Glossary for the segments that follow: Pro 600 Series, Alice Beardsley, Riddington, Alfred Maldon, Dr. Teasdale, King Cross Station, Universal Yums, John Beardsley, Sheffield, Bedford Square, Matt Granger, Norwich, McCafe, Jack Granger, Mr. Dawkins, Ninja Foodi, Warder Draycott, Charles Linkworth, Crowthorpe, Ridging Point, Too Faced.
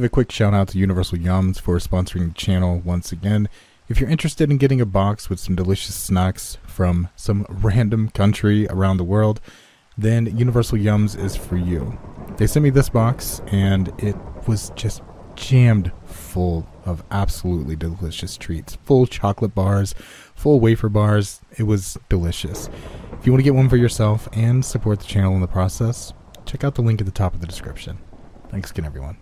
Give a quick shout out to Universal Yums for sponsoring the channel once again. If you're interested in getting a box with some delicious snacks from some random country around the world, then Universal Yums is for you. They sent me this box and it was just jammed full of absolutely delicious treats. Full chocolate bars, full wafer bars. It was delicious. If you want to get one for yourself and support the channel in the process, check out the link at the top of the description. Thanks again, everyone.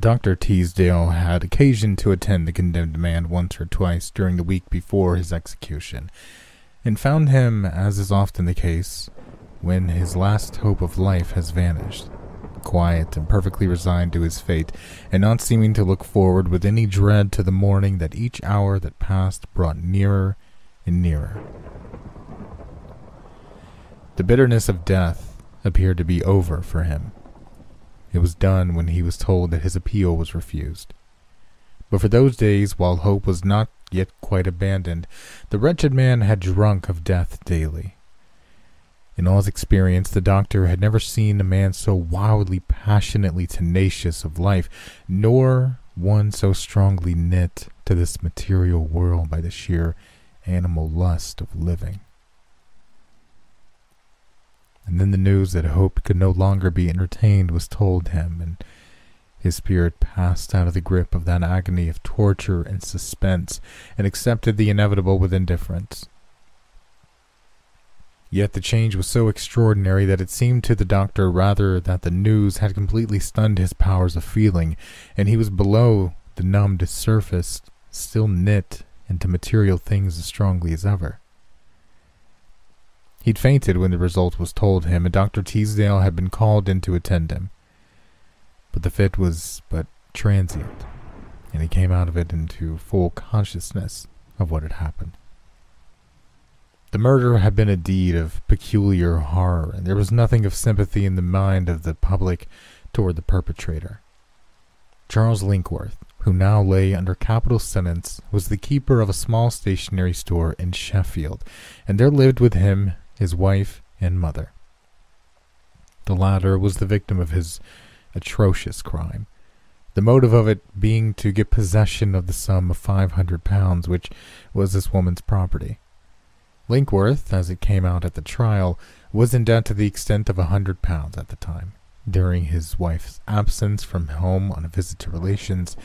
Dr. Teasdale had occasion to attend the condemned man once or twice during the week before his execution, and found him, as is often the case, when his last hope of life has vanished, quiet and perfectly resigned to his fate, and not seeming to look forward with any dread to the morning that each hour that passed brought nearer and nearer. The bitterness of death appeared to be over for him. It was done when he was told that his appeal was refused. But for those days, while hope was not yet quite abandoned, the wretched man had drunk of death daily. In all his experience, the doctor had never seen a man so wildly, passionately tenacious of life, nor one so strongly knit to this material world by the sheer animal lust of living. And then the news that hope could no longer be entertained was told him, and his spirit passed out of the grip of that agony of torture and suspense, and accepted the inevitable with indifference. Yet the change was so extraordinary that it seemed to the doctor rather that the news had completely stunned his powers of feeling, and he was below the numbed surface, still knit into material things as strongly as ever. He'd fainted when the result was told him, and Dr. Teasdale had been called in to attend him. But the fit was but transient, and he came out of it into full consciousness of what had happened. The murder had been a deed of peculiar horror, and there was nothing of sympathy in the mind of the public toward the perpetrator. Charles Linkworth, who now lay under capital sentence, was the keeper of a small stationery store in Sheffield, and there lived with him his wife and mother. The latter was the victim of his atrocious crime, the motive of it being to get possession of the sum of £500, which was this woman's property. Linkworth, as it came out at the trial, was in debt to the extent of £100 at the time. During his wife's absence from home on a visit to relations,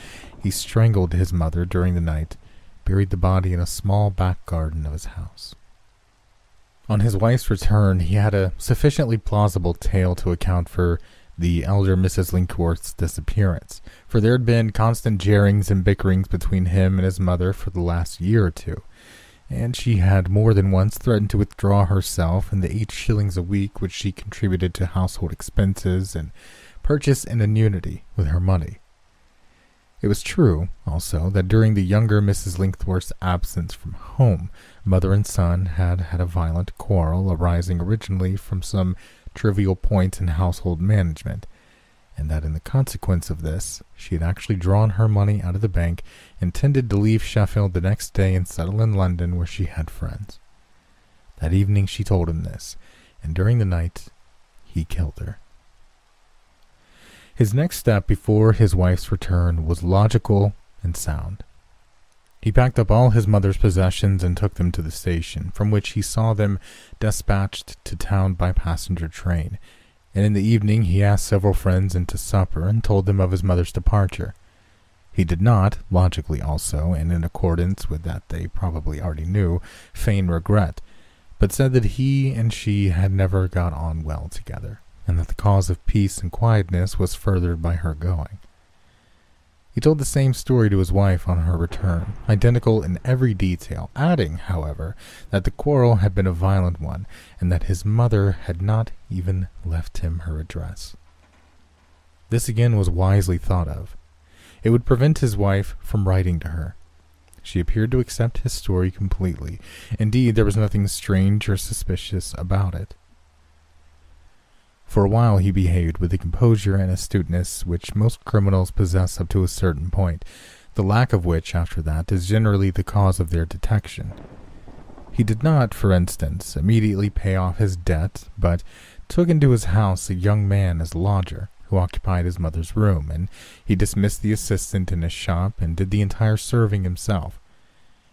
he strangled his mother during the night, buried the body in a small back garden of his house. On his wife's return, he had a sufficiently plausible tale to account for the elder Mrs. Linkworth's disappearance, for there had been constant jarrings and bickerings between him and his mother for the last year or two, and she had more than once threatened to withdraw herself and the 8 shillings a week which she contributed to household expenses and purchase an annuity with her money. It was true, also, that during the younger Mrs. Linkworth's absence from home, mother and son had had a violent quarrel arising originally from some trivial point in household management, and that in the consequence of this, she had actually drawn her money out of the bank, intended to leave Sheffield the next day and settle in London where she had friends. That evening she told him this, and during the night, he killed her. His next step before his wife's return was logical and sound. He packed up all his mother's possessions and took them to the station, from which he saw them dispatched to town by passenger train, and in the evening he asked several friends in to supper and told them of his mother's departure. He did not, logically also, and in accordance with that they probably already knew, feign regret, but said that he and she had never got on well together, and that the cause of peace and quietness was furthered by her going. He told the same story to his wife on her return, identical in every detail, adding, however, that the quarrel had been a violent one, and that his mother had not even left him her address. This again was wisely thought of. It would prevent his wife from writing to her. She appeared to accept his story completely. Indeed, there was nothing strange or suspicious about it. For a while he behaved with the composure and astuteness which most criminals possess up to a certain point, the lack of which, after that, is generally the cause of their detection. He did not, for instance, immediately pay off his debt, but took into his house a young man as lodger, who occupied his mother's room, and he dismissed the assistant in his shop and did the entire serving himself.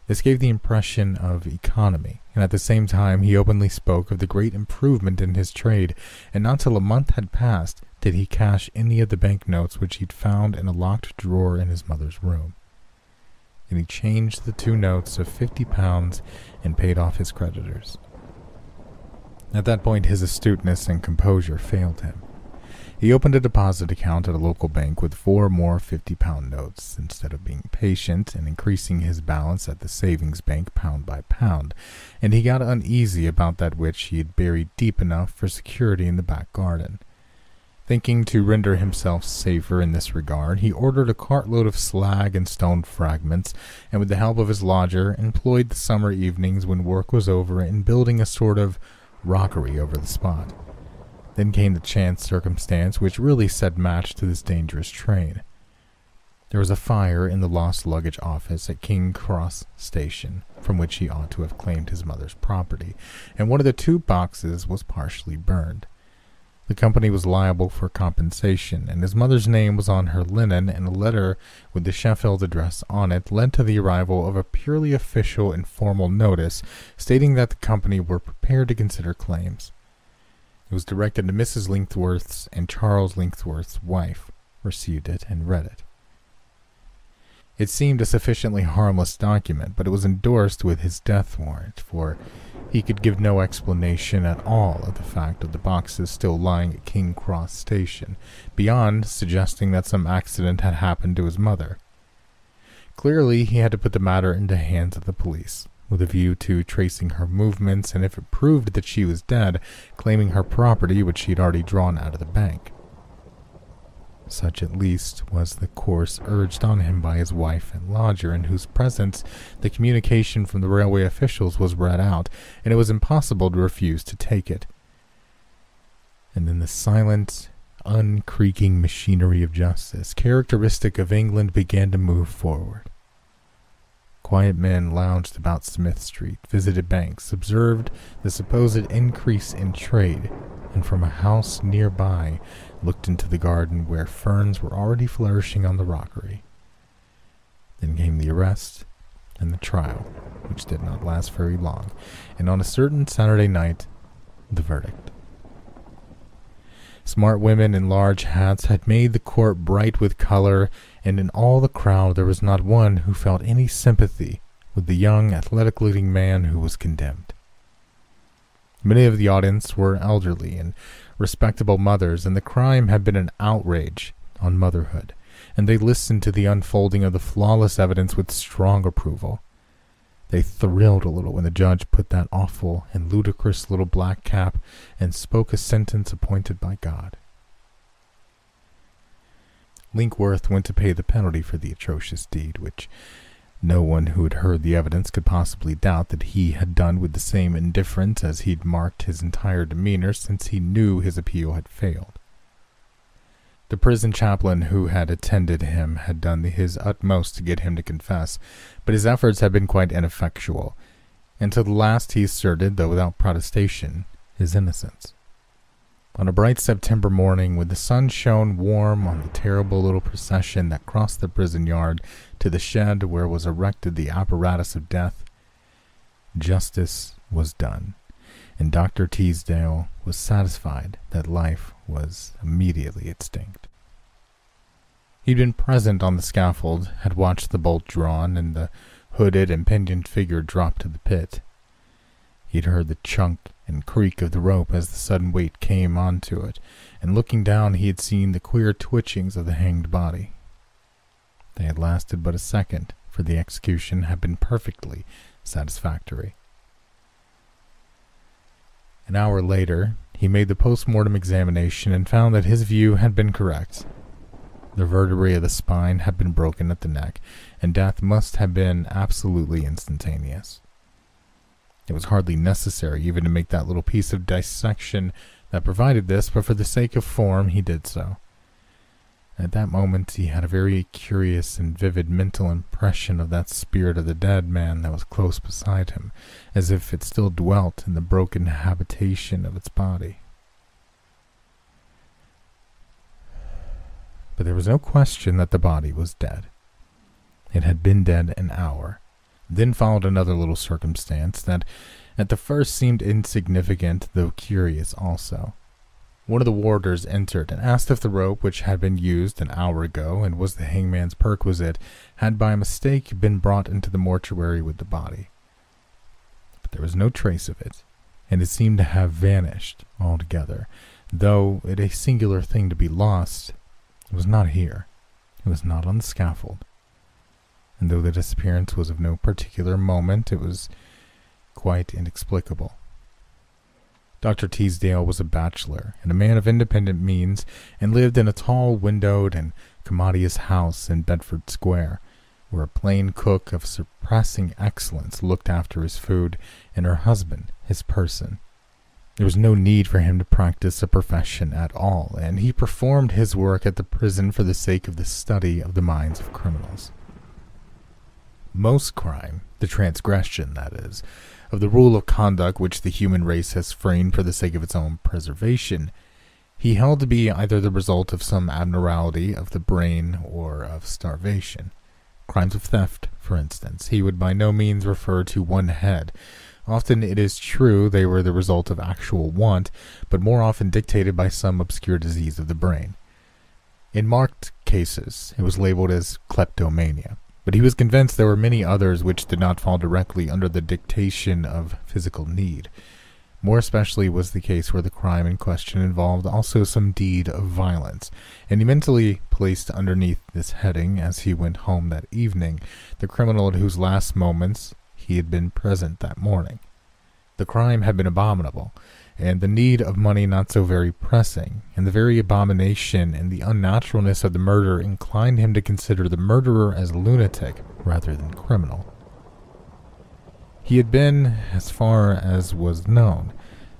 This gave the impression of economy, and at the same time he openly spoke of the great improvement in his trade, and not till a month had passed did he cash any of the banknotes which he'd found in a locked drawer in his mother's room. And he changed the two notes of £50 and paid off his creditors. At that point his astuteness and composure failed him. He opened a deposit account at a local bank with 4 more £50 notes instead of being patient and increasing his balance at the savings bank pound by pound, and he got uneasy about that which he had buried deep enough for security in the back garden. Thinking to render himself safer in this regard, he ordered a cartload of slag and stone fragments, and with the help of his lodger, employed the summer evenings when work was over in building a sort of rockery over the spot. Then came the chance circumstance which really set match to this dangerous train. There was a fire in the lost luggage office at King Cross Station, from which he ought to have claimed his mother's property, and one of the 2 boxes was partially burned. The company was liable for compensation, and his mother's name was on her linen, and a letter with the Sheffield address on it led to the arrival of a purely official and formal notice stating that the company were prepared to consider claims. It was directed to Mrs. Linkworth's and Charles Linkworth's wife, received it and read it. It seemed a sufficiently harmless document, but it was endorsed with his death warrant, for he could give no explanation at all of the fact of the boxes still lying at King Cross Station, beyond suggesting that some accident had happened to his mother. Clearly, he had to put the matter into the hands of the police, with a view to tracing her movements, and if it proved that she was dead, claiming her property which she had already drawn out of the bank. Such at least was the course urged on him by his wife and lodger, in whose presence the communication from the railway officials was read out, and it was impossible to refuse to take it. And then the silent, uncreaking machinery of justice, characteristic of England, began to move forward. Quiet men lounged about Smith Street, visited banks, observed the supposed increase in trade, and from a house nearby looked into the garden where ferns were already flourishing on the rockery. Then came the arrest and the trial, which did not last very long, and on a certain Saturday night, the verdict. Smart women in large hats had made the court bright with color, and in all the crowd there was not one who felt any sympathy with the young, athletic-looking man who was condemned. Many of the audience were elderly and respectable mothers, and the crime had been an outrage on motherhood, and they listened to the unfolding of the flawless evidence with strong approval. They thrilled a little when the judge put that awful and ludicrous little black cap and spoke a sentence appointed by God. Linkworth went to pay the penalty for the atrocious deed, which no one who had heard the evidence could possibly doubt that he had done with the same indifference as he'd marked his entire demeanor, since he knew his appeal had failed. The prison chaplain who had attended him had done his utmost to get him to confess, but his efforts had been quite ineffectual, and to the last he asserted, though without protestation, his innocence. On a bright September morning, when the sun shone warm on the terrible little procession that crossed the prison yard to the shed where was erected the apparatus of death, justice was done, and Dr. Teasdale was satisfied that life was immediately extinct. He'd been present on the scaffold, had watched the bolt drawn and the hooded and pinioned figure drop to the pit. He'd heard the chunk and creak of the rope as the sudden weight came onto it, and looking down he had seen the queer twitchings of the hanged body. They had lasted but a second, for the execution had been perfectly satisfactory. An hour later, he made the post-mortem examination and found that his view had been correct. The vertebrae of the spine had been broken at the neck, and death must have been absolutely instantaneous. It was hardly necessary even to make that little piece of dissection that provided this, but for the sake of form he did so. At that moment he had a very curious and vivid mental impression of that spirit of the dead man that was close beside him, as if it still dwelt in the broken habitation of its body. there was no question that the body was dead. It had been dead an hour. Then followed another little circumstance that at the first seemed insignificant, though curious also. One of the warders entered and asked if the rope which had been used an hour ago and was the hangman's perquisite had by mistake been brought into the mortuary with the body. But there was no trace of it, and it seemed to have vanished altogether, though it a singular thing to be lost. It was not here. It was not on the scaffold. And though the disappearance was of no particular moment, it was quite inexplicable. Dr. Teasdale was a bachelor and a man of independent means, and lived in a tall, windowed, and commodious house in Bedford Square, where a plain cook of surpassing excellence looked after his food, and her husband his person. There was no need for him to practice a profession at all, and he performed his work at the prison for the sake of the study of the minds of criminals. Most crime, the transgression, that is, of the rule of conduct which the human race has framed for the sake of its own preservation, he held to be either the result of some abnormality of the brain or of starvation. Crimes of theft, for instance, he would by no means refer to one head. Often, it is true, they were the result of actual want, but more often dictated by some obscure disease of the brain. In marked cases, it was labeled as kleptomania. But he was convinced there were many others which did not fall directly under the dictation of physical need. More especially was the case where the crime in question involved also some deed of violence, and he mentally placed underneath this heading, as he went home that evening, the criminal at whose last moments he had been present that morning. The crime had been abominable, and the need of money not so very pressing, and the very abomination and the unnaturalness of the murder inclined him to consider the murderer as lunatic rather than criminal. He had been, as far as was known,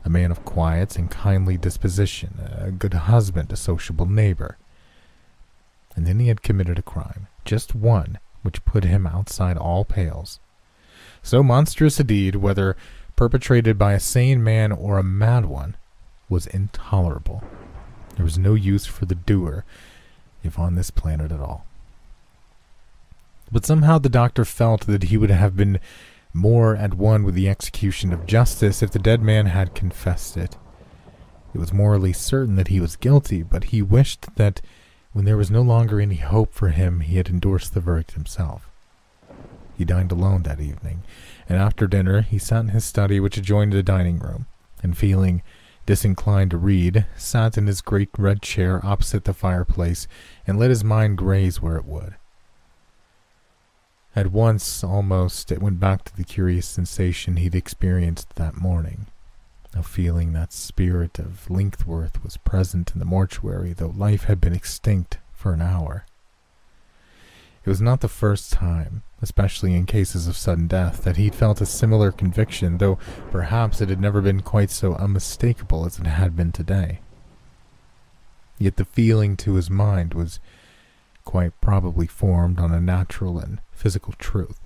a man of quiet and kindly disposition, a good husband, a sociable neighbor. And then he had committed a crime, just one, which put him outside all pales. So monstrous a deed, whether perpetrated by a sane man or a mad one, was intolerable. There was no use for the doer, if on this planet at all. But somehow the doctor felt that he would have been more at one with the execution of justice if the dead man had confessed it. It was morally certain that he was guilty, but he wished that when there was no longer any hope for him, he had endorsed the verdict himself. He dined alone that evening, and after dinner he sat in his study, which adjoined the dining room, and feeling disinclined to read, sat in his great red chair opposite the fireplace, and let his mind graze where it would. At once, almost, it went back to the curious sensation he'd experienced that morning, of feeling that spirit of Linkworth was present in the mortuary, though life had been extinct for an hour. It was not the first time, especially in cases of sudden death, that he'd felt a similar conviction, though perhaps it had never been quite so unmistakable as it had been today. Yet the feeling to his mind was quite probably formed on a natural and physical truth.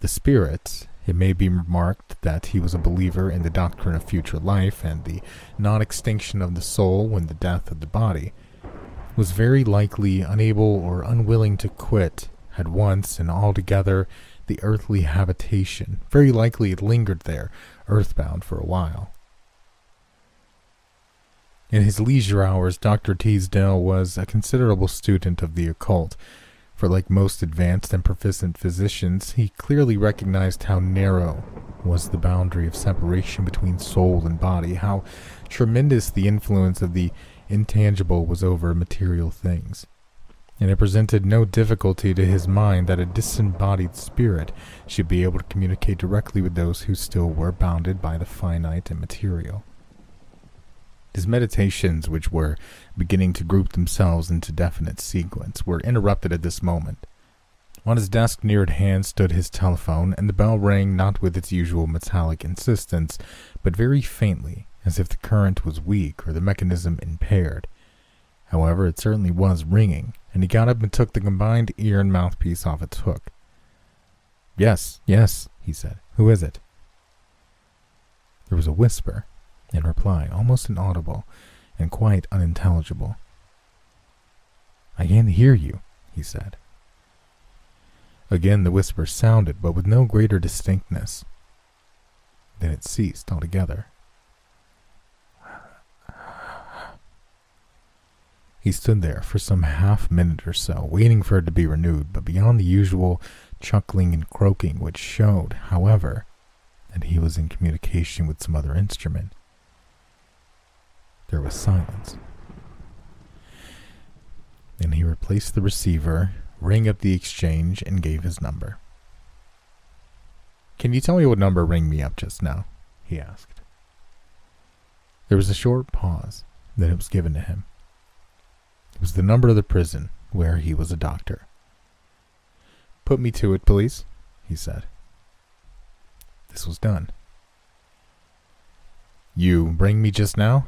The spirit, it may be remarked that he was a believer in the doctrine of future life and the non-extinction of the soul when the death of the body, was very likely unable or unwilling to quit at once and altogether the earthly habitation. Very likely it lingered there, earthbound, for a while. In his leisure hours, Dr. Teasdale was a considerable student of the occult, for like most advanced and proficient physicians, he clearly recognized how narrow was the boundary of separation between soul and body, how tremendous the influence of the intangible was over material things, and it presented no difficulty to his mind that a disembodied spirit should be able to communicate directly with those who still were bounded by the finite and material. His meditations, which were beginning to group themselves into definite sequence, were interrupted at this moment. On his desk near at hand stood his telephone, and the bell rang not with its usual metallic insistence, but very faintly, as if the current was weak or the mechanism impaired. However, it certainly was ringing, and he got up and took the combined ear and mouthpiece off its hook. "Yes, yes," he said. "Who is it?" There was a whisper in reply, almost inaudible and quite unintelligible. "I can't hear you," he said. Again the whisper sounded, but with no greater distinctness. Then it ceased altogether. He stood there for some half-minute or so, waiting for it to be renewed, but beyond the usual chuckling and croaking, which showed, however, that he was in communication with some other instrument, there was silence. Then he replaced the receiver, rang up the exchange, and gave his number. "Can you tell me what number rang me up just now?" he asked. There was a short pause, then it was given to him. It was the number of the prison where he was a doctor. "Put me to it, please," he said. This was done. "You rang me just now?"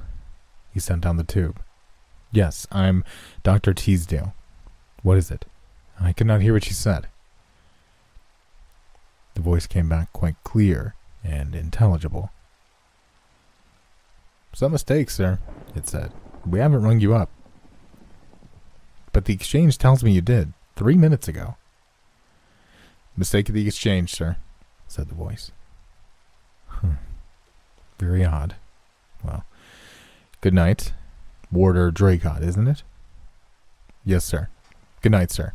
He sent down the tube. "Yes, I'm Dr. Teasdale. What is it? I could not hear what you said." The voice came back quite clear and intelligible. "Some mistake, sir," it said. "We haven't rung you up." "But the exchange tells me you did, 3 minutes ago." "Mistake of the exchange, sir," said the voice. Very odd. Well, good night. Warder Draycott, isn't it? "Yes, sir." "Good night, sir."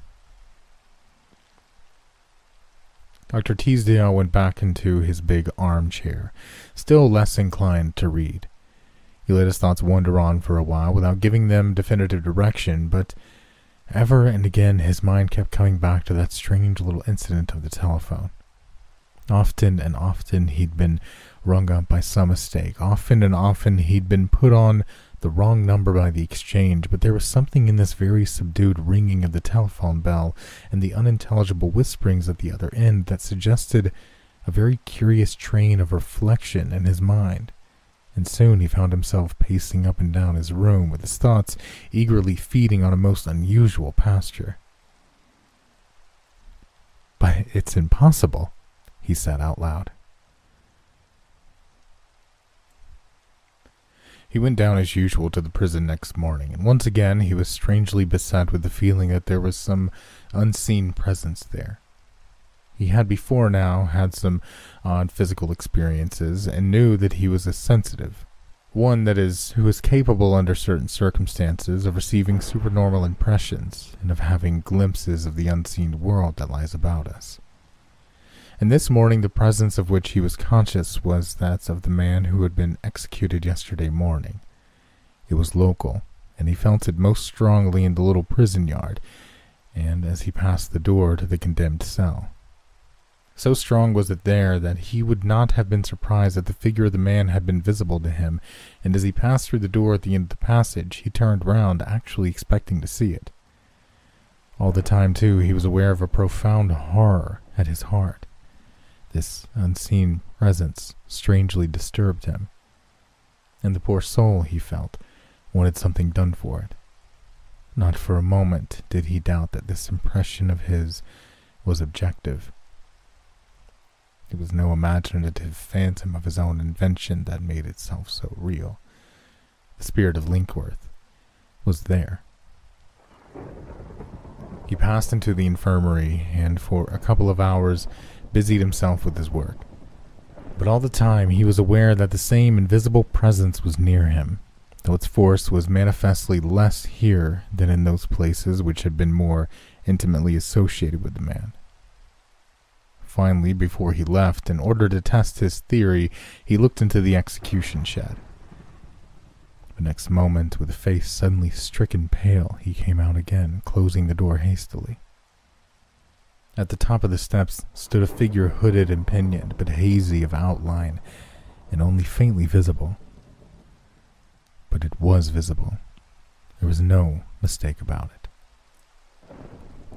Dr. Teasdale went back into his big armchair, still less inclined to read. He let his thoughts wander on for a while without giving them definitive direction, but ever and again his mind kept coming back to that strange little incident of the telephone. Often and often he'd been rung up by some mistake. Often and often he'd been put on the wrong number by the exchange, but there was something in this very subdued ringing of the telephone bell and the unintelligible whisperings at the other end that suggested a very curious train of reflection in his mind, and soon he found himself pacing up and down his room with his thoughts eagerly feeding on a most unusual pasture. "But it's impossible," he said out loud. He went down as usual to the prison next morning, and once again he was strangely beset with the feeling that there was some unseen presence there. He had before now had some odd physical experiences, and knew that he was a sensitive, one, that is, who was capable under certain circumstances of receiving supernormal impressions, and of having glimpses of the unseen world that lies about us. And this morning the presence of which he was conscious was that of the man who had been executed yesterday morning. It was local, and he felt it most strongly in the little prison yard, and as he passed the door to the condemned cell. So strong was it there that he would not have been surprised that the figure of the man had been visible to him, and as he passed through the door at the end of the passage, he turned round, actually expecting to see it. All the time, too, he was aware of a profound horror at his heart. This unseen presence strangely disturbed him, and the poor soul, he felt, wanted something done for it. Not for a moment did he doubt that this impression of his was objective. It was no imaginative phantom of his own invention that made itself so real. The spirit of Linkworth was there. He passed into the infirmary, and for a couple of hours busied himself with his work. But all the time he was aware that the same invisible presence was near him, though its force was manifestly less here than in those places which had been more intimately associated with the man. Finally, before he left, in order to test his theory, he looked into the execution shed. The next moment, with a face suddenly stricken pale, he came out again, closing the door hastily. At the top of the steps stood a figure hooded and pinioned, but hazy of outline and only faintly visible. But it was visible. There was no mistake about it.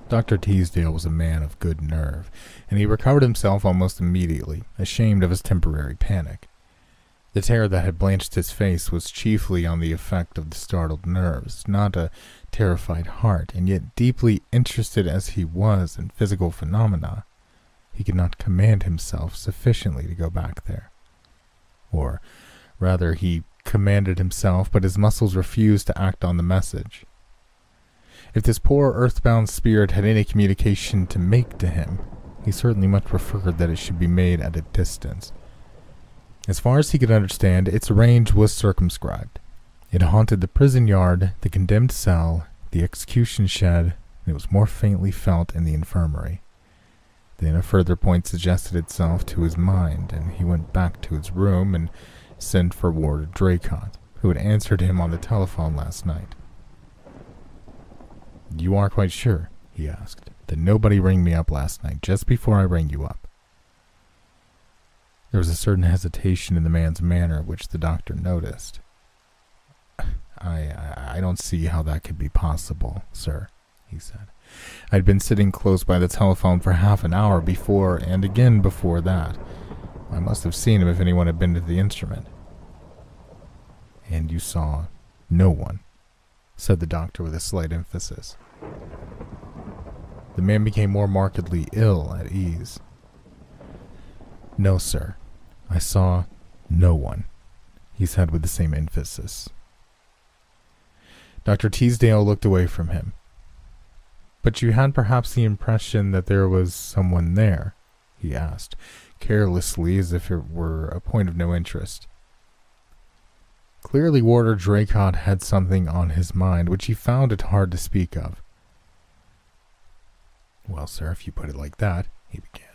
Dr. Teasdale was a man of good nerve, and he recovered himself almost immediately, ashamed of his temporary panic. The terror that had blanched his face was chiefly on the effect of the startled nerves, not a terrified heart, and yet deeply interested as he was in physical phenomena, he could not command himself sufficiently to go back there. Or rather, he commanded himself, but his muscles refused to act on the message. If this poor earthbound spirit had any communication to make to him, he certainly much preferred that it should be made at a distance. As far as he could understand, its range was circumscribed. It haunted the prison yard, the condemned cell, the execution shed, and it was more faintly felt in the infirmary. Then a further point suggested itself to his mind, and he went back to his room and sent for Warder Draycott, who had answered him on the telephone last night. "You are quite sure," he asked, "that nobody rang me up last night, just before I rang you up?" There was a certain hesitation in the man's manner which the doctor noticed. "I don't see how that could be possible, sir," he said. "I'd been sitting close by the telephone for half an hour before, and again before that. I must have seen him if anyone had been to the instrument." "And you saw no one," said the doctor with a slight emphasis. The man became more markedly ill at ease. "No, sir, I saw no one," he said with the same emphasis. Dr. Teasdale looked away from him. "But you had perhaps the impression that there was someone there?" he asked, carelessly, as if it were a point of no interest. Clearly Warder Draycott had something on his mind, which he found it hard to speak of. "Well, sir, if you put it like that," he began.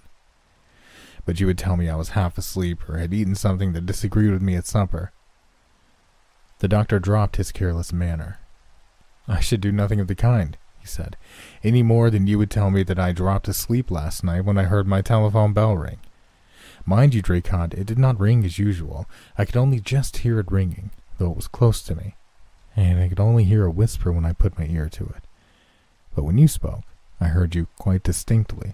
"But you would tell me I was half asleep, or had eaten something that disagreed with me at supper." The doctor dropped his careless manner. "I should do nothing of the kind," he said, "any more than you would tell me that I dropped asleep last night when I heard my telephone bell ring. Mind you, Draycott, it did not ring as usual. I could only just hear it ringing, though it was close to me, and I could only hear a whisper when I put my ear to it. But when you spoke, I heard you quite distinctly.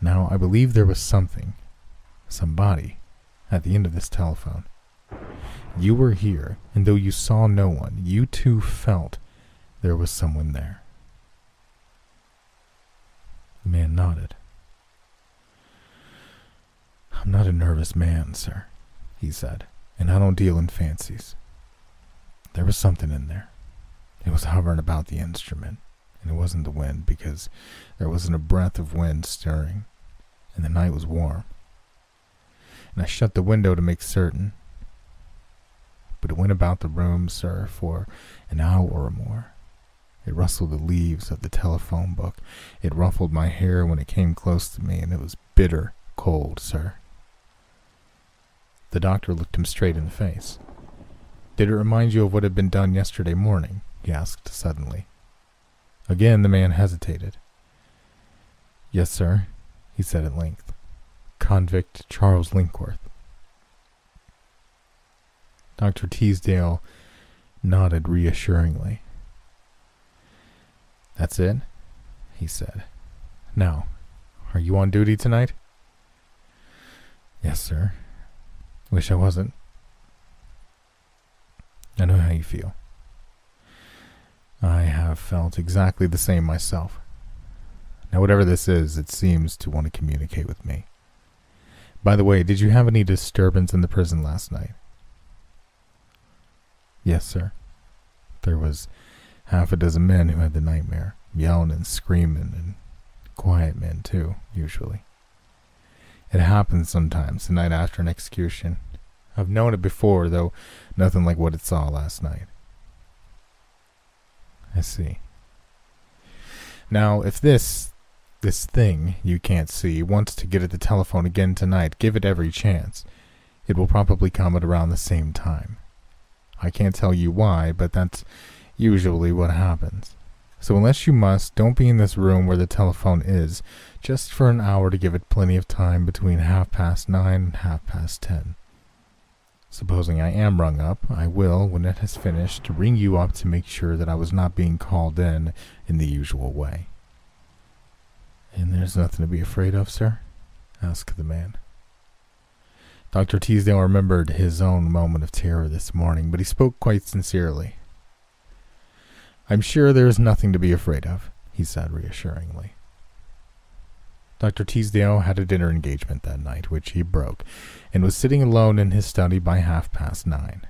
Now, I believe there was something, somebody, at the end of this telephone. You were here, and though you saw no one, you too felt there was someone there." The man nodded. "I'm not a nervous man, sir," he said, "and I don't deal in fancies. There was something in there. It was hovering about the instrument, and it wasn't the wind, because there wasn't a breath of wind stirring, and the night was warm. And I shut the window to make certain. But it went about the room, sir, for an hour or more. It rustled the leaves of the telephone book. It ruffled my hair when it came close to me, and it was bitter cold, sir." The doctor looked him straight in the face. "Did it remind you of what had been done yesterday morning?" he asked suddenly. Again the man hesitated. "Yes, sir," he said at length. "Convict Charles Linkworth." Dr. Teasdale nodded reassuringly. "That's it?" he said. "Now, are you on duty tonight?" "Yes, sir. Wish I wasn't." "I know how you feel. I have felt exactly the same myself. Now, whatever this is, it seems to want to communicate with me. By the way, did you have any disturbance in the prison last night?" "Yes, sir. There was half a dozen men who had the nightmare, yelling and screaming, and quiet men, too, usually. It happens sometimes, the night after an execution. I've known it before, though nothing like what it saw last night." "I see. Now, if this thing you can't see wants to get at the telephone again tonight, give it every chance. It will probably come at around the same time. I can't tell you why, but that's usually what happens. So unless you must, don't be in this room where the telephone is, just for an hour to give it plenty of time between 9:30 and 10:30. Supposing I am rung up, I will, when it has finished, ring you up to make sure that I was not being called in the usual way." "And there's nothing to be afraid of, sir?" asked the man. Dr. Teasdale remembered his own moment of terror this morning, but he spoke quite sincerely. "I'm sure there is nothing to be afraid of," he said reassuringly. Dr. Teasdale had a dinner engagement that night, which he broke, and was sitting alone in his study by 9:30.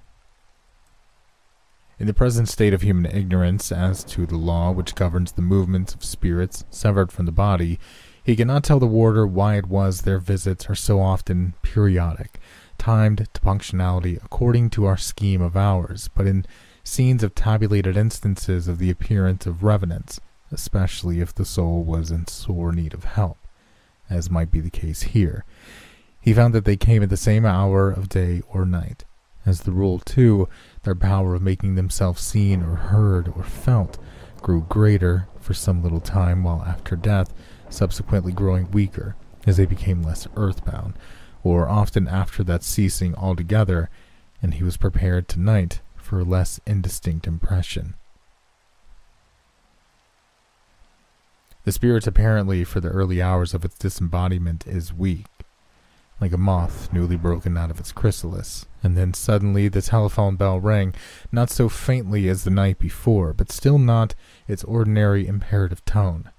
In the present state of human ignorance as to the law which governs the movements of spirits severed from the body, he cannot tell the warder why it was their visits are so often periodic, timed to punctuality according to our scheme of hours, but in scenes of tabulated instances of the appearance of revenants, especially if the soul was in sore need of help, as might be the case here. He found that they came at the same hour of day or night. As the rule, too, their power of making themselves seen or heard or felt grew greater for some little time, while after death, subsequently growing weaker, as they became less earthbound, or often after that ceasing altogether, and he was prepared tonight for a less indistinct impression. The spirit apparently, for the early hours of its disembodiment, is weak, like a moth newly broken out of its chrysalis, and then suddenly the telephone bell rang, not so faintly as the night before, but still not its ordinary imperative tone.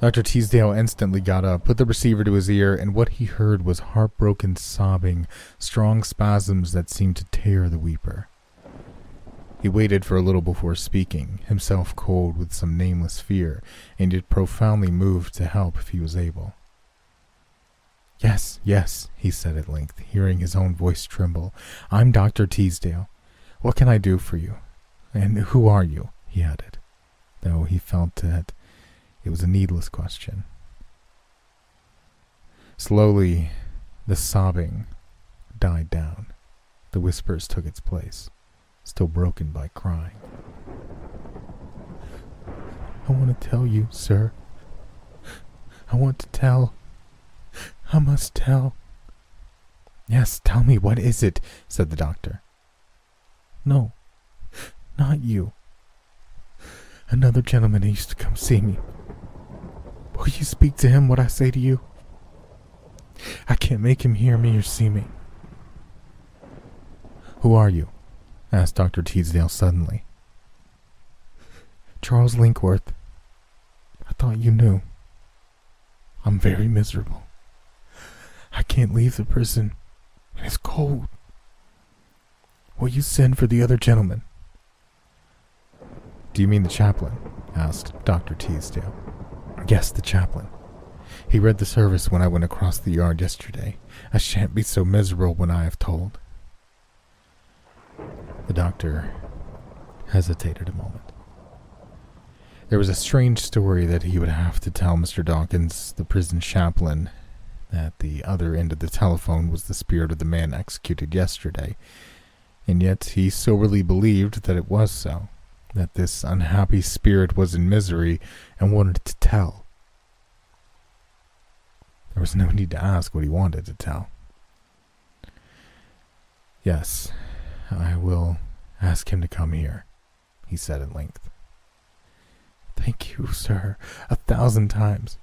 Dr. Teasdale instantly got up, put the receiver to his ear, and what he heard was heartbroken sobbing, strong spasms that seemed to tear the weeper. He waited for a little before speaking, himself cold with some nameless fear, and yet profoundly moved to help if he was able. "Yes, yes," he said at length, hearing his own voice tremble. "I'm Dr. Teasdale. What can I do for you? And who are you?" he added, though he felt that it was a needless question. Slowly, the sobbing died down. The whispers took its place, still broken by crying. "I want to tell you, sir. I want to tell. I must tell." "Yes, tell me, what is it?" said the doctor. "No, not you. Another gentleman who used to come see me. Will you speak to him what I say to you? I can't make him hear me or see me." "Who are you?" asked Dr. Teasdale suddenly. "Charles Linkworth. I thought you knew. I'm very miserable. I can't leave the prison, and it's cold. Will you send for the other gentleman?" "Do you mean the chaplain?" asked Dr. Teasdale. "Yes, the chaplain. He read the service when I went across the yard yesterday. I shan't be so miserable when I have told." The doctor hesitated a moment. There was a strange story that he would have to tell Mr. Dawkins, the prison chaplain, that the other end of the telephone was the spirit of the man executed yesterday, and yet he soberly believed that it was so, that this unhappy spirit was in misery and wanted to tell. There was no need to ask what he wanted to tell. "Yes, I will ask him to come here," he said at length. "Thank you, sir, 1,000 times.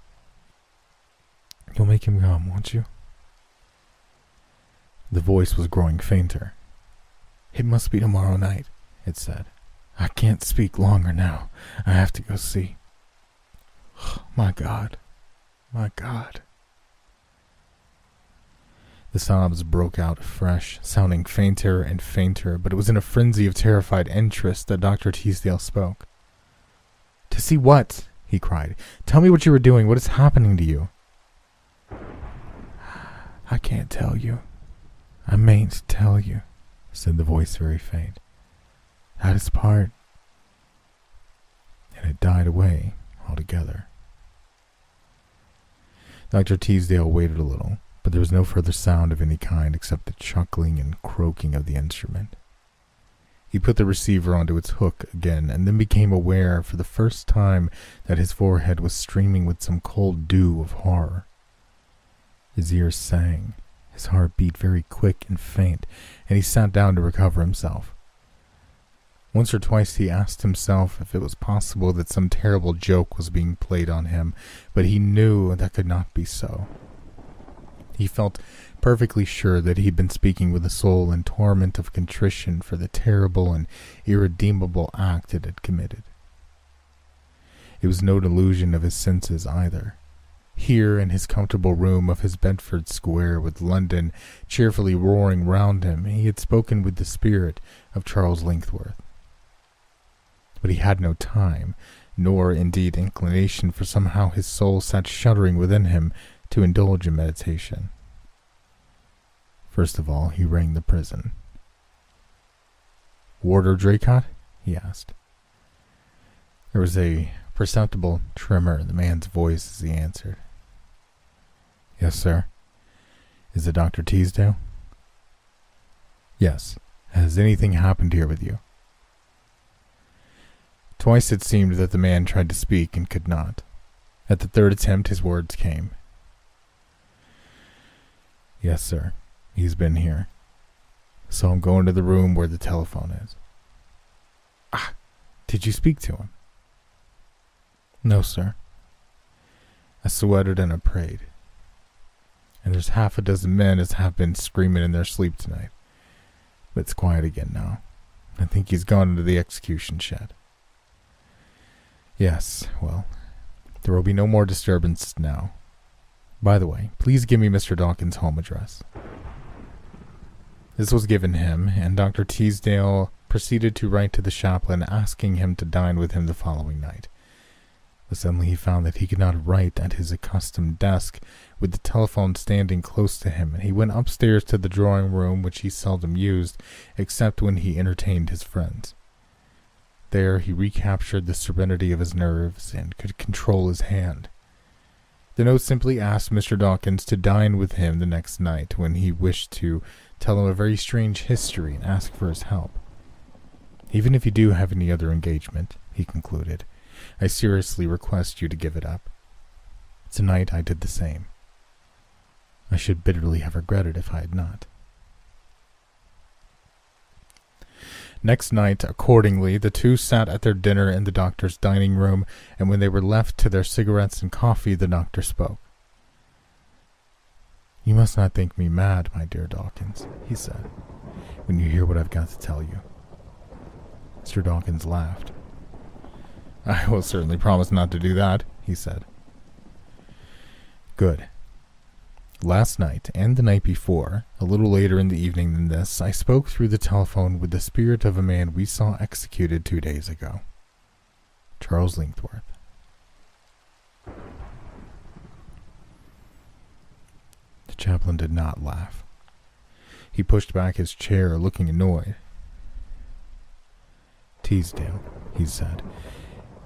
You'll make him come, won't you?" The voice was growing fainter. "It must be tomorrow night," it said. "I can't speak longer now. I have to go see. My God, my God." The sobs broke out afresh, sounding fainter and fainter, but it was in a frenzy of terrified interest that Dr. Teasdale spoke. "To see what?" he cried. "Tell me what you were doing. What is happening to you?" "I can't tell you. I mayn't tell you," said the voice, very faint. "That is part." And it died away altogether. Dr. Teasdale waited a little, but there was no further sound of any kind except the chuckling and croaking of the instrument. He put the receiver onto its hook again, and then became aware for the first time that his forehead was streaming with some cold dew of horror. His ears sang, his heart beat very quick and faint, and he sat down to recover himself. Once or twice he asked himself if it was possible that some terrible joke was being played on him, but he knew that could not be so. He felt perfectly sure that he had been speaking with a soul in torment of contrition for the terrible and irredeemable act it had committed. It was no delusion of his senses either. here in his comfortable room of his Bedford Square, with London cheerfully roaring round him, he had spoken with the spirit of Charles Linkworth. But he had no time, nor indeed inclination, for somehow his soul sat shuddering within him, to indulge in meditation. First of all, he rang the prison. "Warder Draycott?" he asked. There was a perceptible tremor in the man's voice as he answered. "Yes, sir." "Is it Dr. Teasdale?" "Yes. Has anything happened here with you?" Twice it seemed that the man tried to speak and could not. At the third attempt, his words came. "Yes, sir. He's been here. Saw him go into the room where the telephone is." "Ah, did you speak to him?" "No, sir. I sweated and I prayed. And there's half a dozen men as have been screaming in their sleep tonight. But it's quiet again now. I think he's gone into the execution shed." "Yes, well, there will be no more disturbance now. By the way, please give me Mr. Dawkins' home address." This was given him, and Dr. Teasdale proceeded to write to the chaplain asking him to dine with him the following night. But suddenly he found that he could not write at his accustomed desk, with the telephone standing close to him, and he went upstairs to the drawing room, which he seldom used, except when he entertained his friends. There he recaptured the serenity of his nerves, and could control his hand. The note simply asked Mr. Dawkins to dine with him the next night, when he wished to tell him a very strange history and ask for his help. "Even if you do have any other engagement," he concluded, "I seriously request you to give it up. Tonight I did the same. I should bitterly have regretted if I had not." Next night, accordingly, the two sat at their dinner in the doctor's dining room, and when they were left to their cigarettes and coffee, the doctor spoke. "You must not think me mad, my dear Dawkins," he said, "when you hear what I've got to tell you." Mr. Dawkins laughed. "I will certainly promise not to do that," he said. "Good. Last night, and the night before, a little later in the evening than this, I spoke through the telephone with the spirit of a man we saw executed 2 days ago. Charles Linkworth." The chaplain did not laugh. He pushed back his chair, looking annoyed. "Teasdale," he said,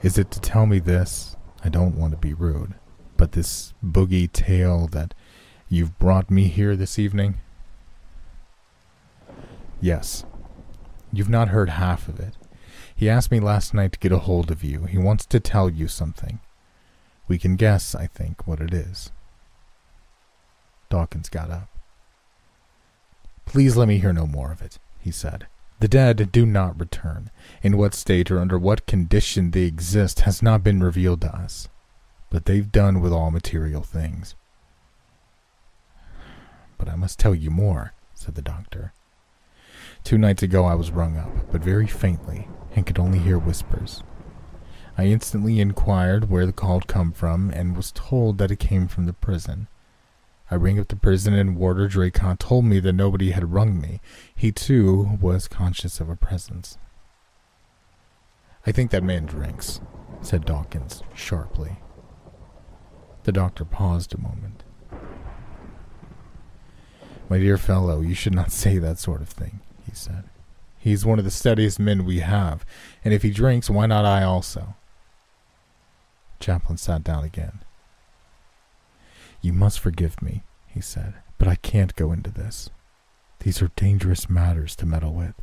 "is it to tell me this? I don't want to be rude, but this boogie tale that you've brought me here this evening?" "Yes. You've not heard half of it. He asked me last night to get a hold of you. He wants to tell you something. We can guess, I think, what it is." Dawkins got up. "Please let me hear no more of it," he said. "The dead do not return. In what state or under what condition they exist has not been revealed to us. But they've done with all material things." "But I must tell you more," said the doctor. "2 nights ago I was rung up, but very faintly, and could only hear whispers. I instantly inquired where the call had come from, and was told that it came from the prison. I rang up the prison, and Warder Draycott told me that nobody had rung me. He, too, was conscious of a presence." "I think that man drinks," said Dawkins sharply. The doctor paused a moment. "My dear fellow, you should not say that sort of thing," he said. "He's one of the steadiest men we have, and if he drinks, why not I also?" The chaplain sat down again. "You must forgive me," he said, "but I can't go into this. These are dangerous matters to meddle with.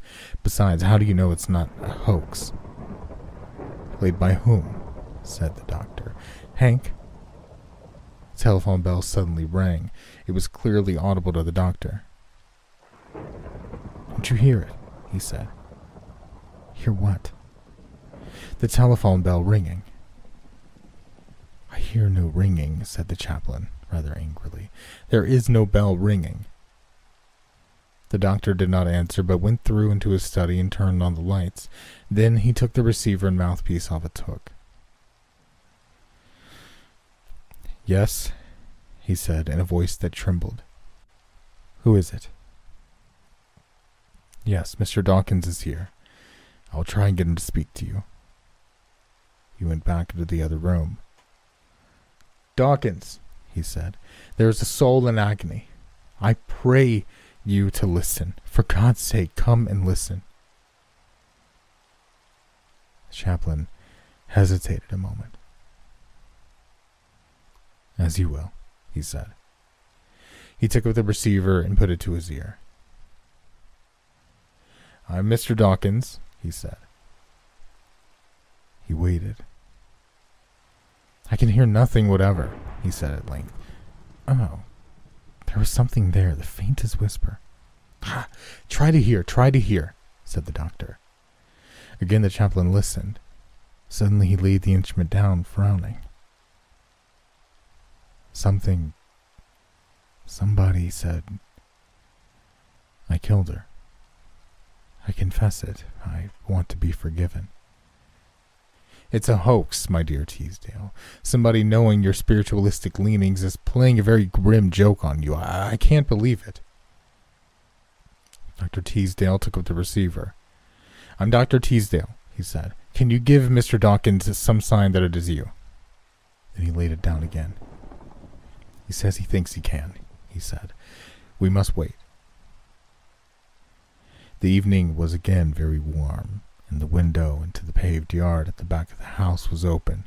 Besides, how do you know it's not a hoax?" "Played by whom?" said the doctor. "Hank?" The telephone bell suddenly rang. It was clearly audible to the doctor. "Don't you hear it?" he said. "Hear what?" "The telephone bell ringing." "I hear no ringing," said the chaplain, rather angrily. "There is no bell ringing." The doctor did not answer, but went through into his study and turned on the lights. Then he took the receiver and mouthpiece off its hook. "Yes," he said in a voice that trembled. "Who is it?" "Yes, Mr. Dawkins is here. I'll try and get him to speak to you." He went back into the other room. "Dawkins," he said, "there is a soul in agony. I pray you to listen. For God's sake, come and listen." The chaplain hesitated a moment. "As you will," he said. He took up the receiver and put it to his ear. "I'm Mr. Dawkins," he said. He waited. "I can hear nothing whatever," he said at length. "Oh, there was something there, the faintest whisper." "Ah, try to hear, said the doctor. Again the chaplain listened. Suddenly he laid the instrument down, frowning. Somebody said, "I killed her. I confess it. I want to be forgiven." "It's a hoax, my dear Teasdale. Somebody knowing your spiritualistic leanings is playing a very grim joke on you. I can't believe it." Dr. Teasdale took up the receiver. "I'm Dr. Teasdale," he said. "Can you give Mr. Dawkins some sign that it is you?" Then he laid it down again. "He says he thinks he can," he said. "We must wait." The evening was again very warm, and the window into the paved yard at the back of the house was open.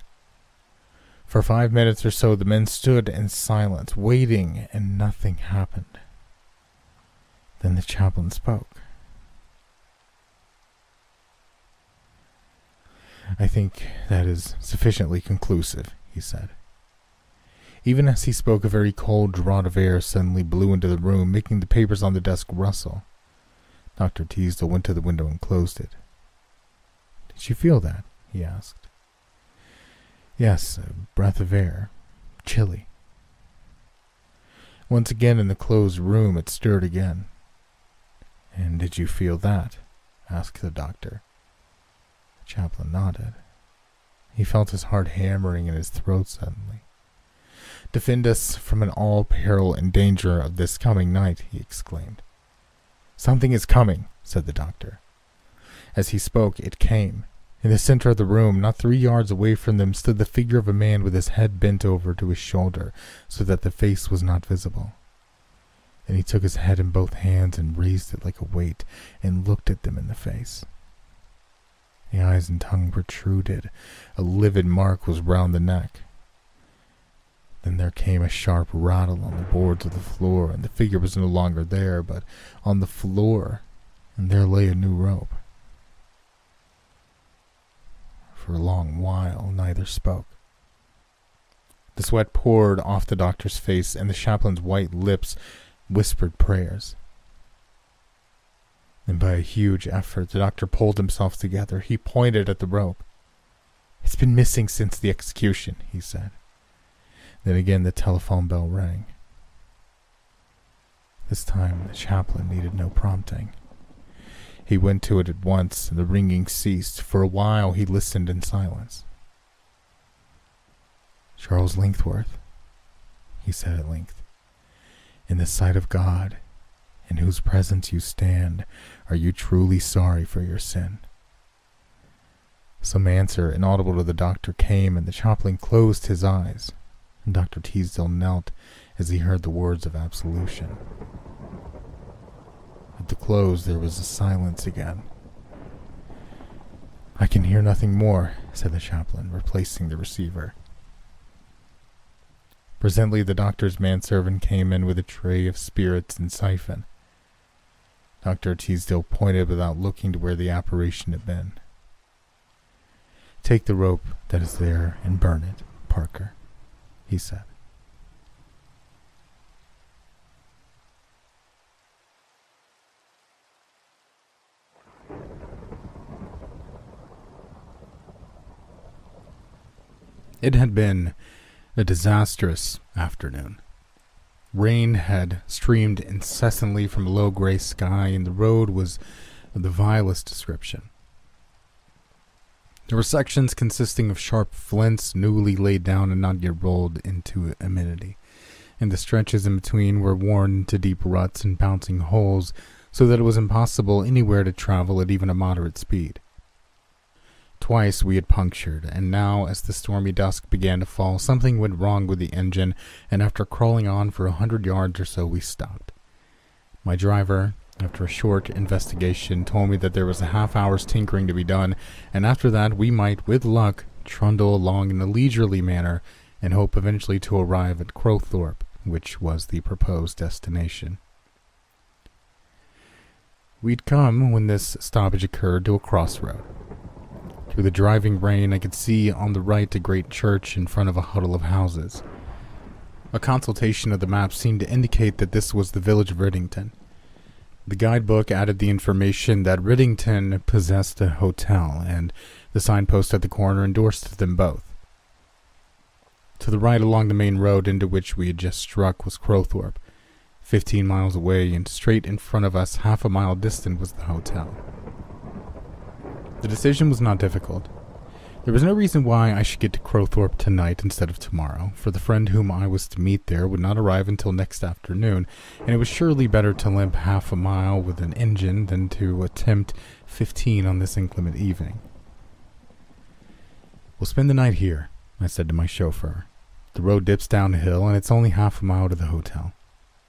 For 5 minutes or so the men stood in silence, waiting, and nothing happened. Then the chaplain spoke. "I think that is sufficiently conclusive," he said. Even as he spoke, a very cold draught of air suddenly blew into the room, making the papers on the desk rustle. Dr. Teasdale went to the window and closed it. "Did you feel that?" he asked. "Yes, a breath of air. Chilly." Once again in the closed room it stirred again. "And did you feel that?" asked the doctor. The chaplain nodded. He felt his heart hammering in his throat suddenly. "Defend us from an all peril and danger of this coming night," he exclaimed. "Something is coming," said the doctor. As he spoke, it came. In the center of the room, not 3 yards away from them, stood the figure of a man with his head bent over to his shoulder, so that the face was not visible. Then he took his head in both hands and raised it like a weight, and looked at them in the face. The eyes and tongue protruded. A livid mark was round the neck. Then there came a sharp rattle on the boards of the floor, and the figure was no longer there, but on the floor, and there lay a new rope. For a long while neither spoke. The sweat poured off the doctor's face, and the chaplain's white lips whispered prayers. Then by a huge effort the doctor pulled himself together. He pointed at the rope. "It's been missing since the execution," he said. Then again the telephone bell rang. This time the chaplain needed no prompting. He went to it at once, and the ringing ceased. For a while he listened in silence. "Charles Linkworth," he said at length, "in the sight of God, in whose presence you stand, are you truly sorry for your sin?" Some answer, inaudible to the doctor, came, and the chaplain closed his eyes. And Dr. Teasdale knelt as he heard the words of absolution. At the close there was a silence again. "I can hear nothing more," said the chaplain, replacing the receiver. Presently the doctor's manservant came in with a tray of spirits and siphon. Dr. Teasdale pointed without looking to where the apparition had been. "Take the rope that is there and burn it, Parker," he said. It had been a disastrous afternoon. Rain had streamed incessantly from a low gray sky, and the road was of the vilest description. There were sections consisting of sharp flints, newly laid down and not yet rolled into amenity, and the stretches in between were worn into deep ruts and bouncing holes, so that it was impossible anywhere to travel at even a moderate speed. Twice we had punctured, and now, as the stormy dusk began to fall, something went wrong with the engine, and after crawling on for 100 yards or so, we stopped. My driver, after a short investigation, told me that there was a half-hour's tinkering to be done, and after that we might, with luck, trundle along in a leisurely manner, and hope eventually to arrive at Crowthorpe, which was the proposed destination. We'd come, when this stoppage occurred, to a crossroad. Through the driving rain, I could see on the right a great church in front of a huddle of houses. A consultation of the map seemed to indicate that this was the village of Riddington. The guidebook added the information that Riddington possessed a hotel, and the signpost at the corner endorsed them both. To the right along the main road into which we had just struck was Crowthorpe, 15 miles away, and straight in front of us, half a mile distant, was the hotel. The decision was not difficult. There was no reason why I should get to Crowthorpe tonight instead of tomorrow, for the friend whom I was to meet there would not arrive until next afternoon, and it was surely better to limp half a mile with an engine than to attempt 15 on this inclement evening. "We'll spend the night here," I said to my chauffeur. "The road dips downhill, and it's only half a mile to the hotel.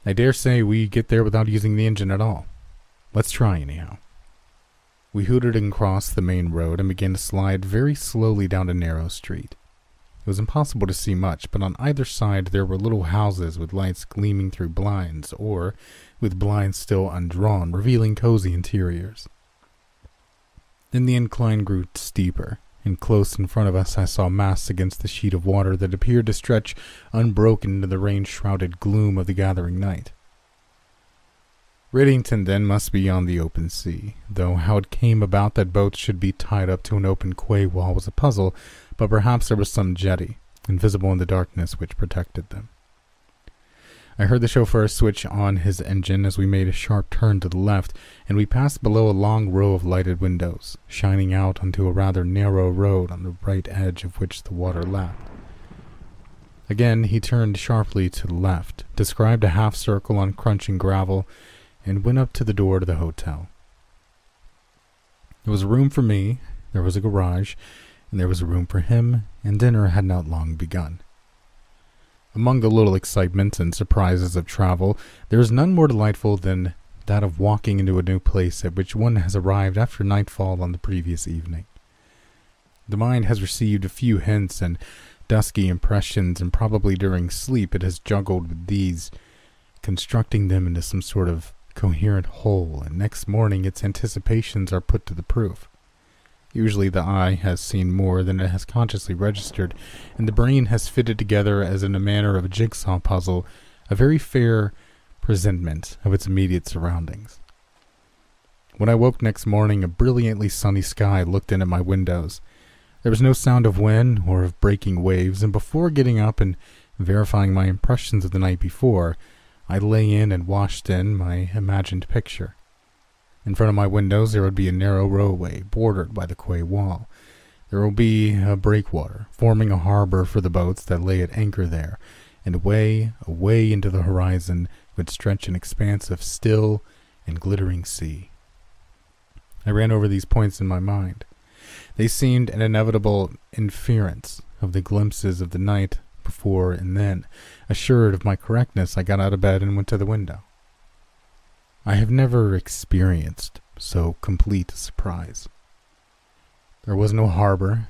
I dare say we get there without using the engine at all. Let's try anyhow." We hooted and crossed the main road and began to slide very slowly down a narrow street. It was impossible to see much, but on either side there were little houses with lights gleaming through blinds, or with blinds still undrawn, revealing cozy interiors. Then the incline grew steeper, and close in front of us I saw masts against the sheet of water that appeared to stretch unbroken into the rain-shrouded gloom of the gathering night. Riddington, then, must be on the open sea, though how it came about that boats should be tied up to an open quay wall was a puzzle, but perhaps there was some jetty, invisible in the darkness, which protected them. I heard the chauffeur switch on his engine as we made a sharp turn to the left, and we passed below a long row of lighted windows, shining out onto a rather narrow road on the right edge of which the water lapped. Again he turned sharply to the left, described a half-circle on crunching gravel, and went up to the door to the hotel. There was a room for me, there was a garage, and there was a room for him, and dinner had not long begun. Among the little excitements and surprises of travel, there is none more delightful than that of walking into a new place at which one has arrived after nightfall on the previous evening. The mind has received a few hints and dusky impressions, and probably during sleep it has juggled with these, constructing them into some sort of coherent whole, and next morning its anticipations are put to the proof. Usually the eye has seen more than it has consciously registered, and the brain has fitted together, as in a manner of a jigsaw puzzle, a very fair presentment of its immediate surroundings. When I woke next morning, a brilliantly sunny sky looked in at my windows. There was no sound of wind or of breaking waves, and before getting up and verifying my impressions of the night before, I lay in and washed in my imagined picture. In front of my windows there would be a narrow roadway bordered by the quay wall. There will be a breakwater, forming a harbor for the boats that lay at anchor there, and away into the horizon would stretch an expanse of still and glittering sea. I ran over these points in my mind. They seemed an inevitable inference of the glimpses of the night before, and then, assured of my correctness, I got out of bed and went to the window. I have never experienced so complete a surprise. There was no harbor,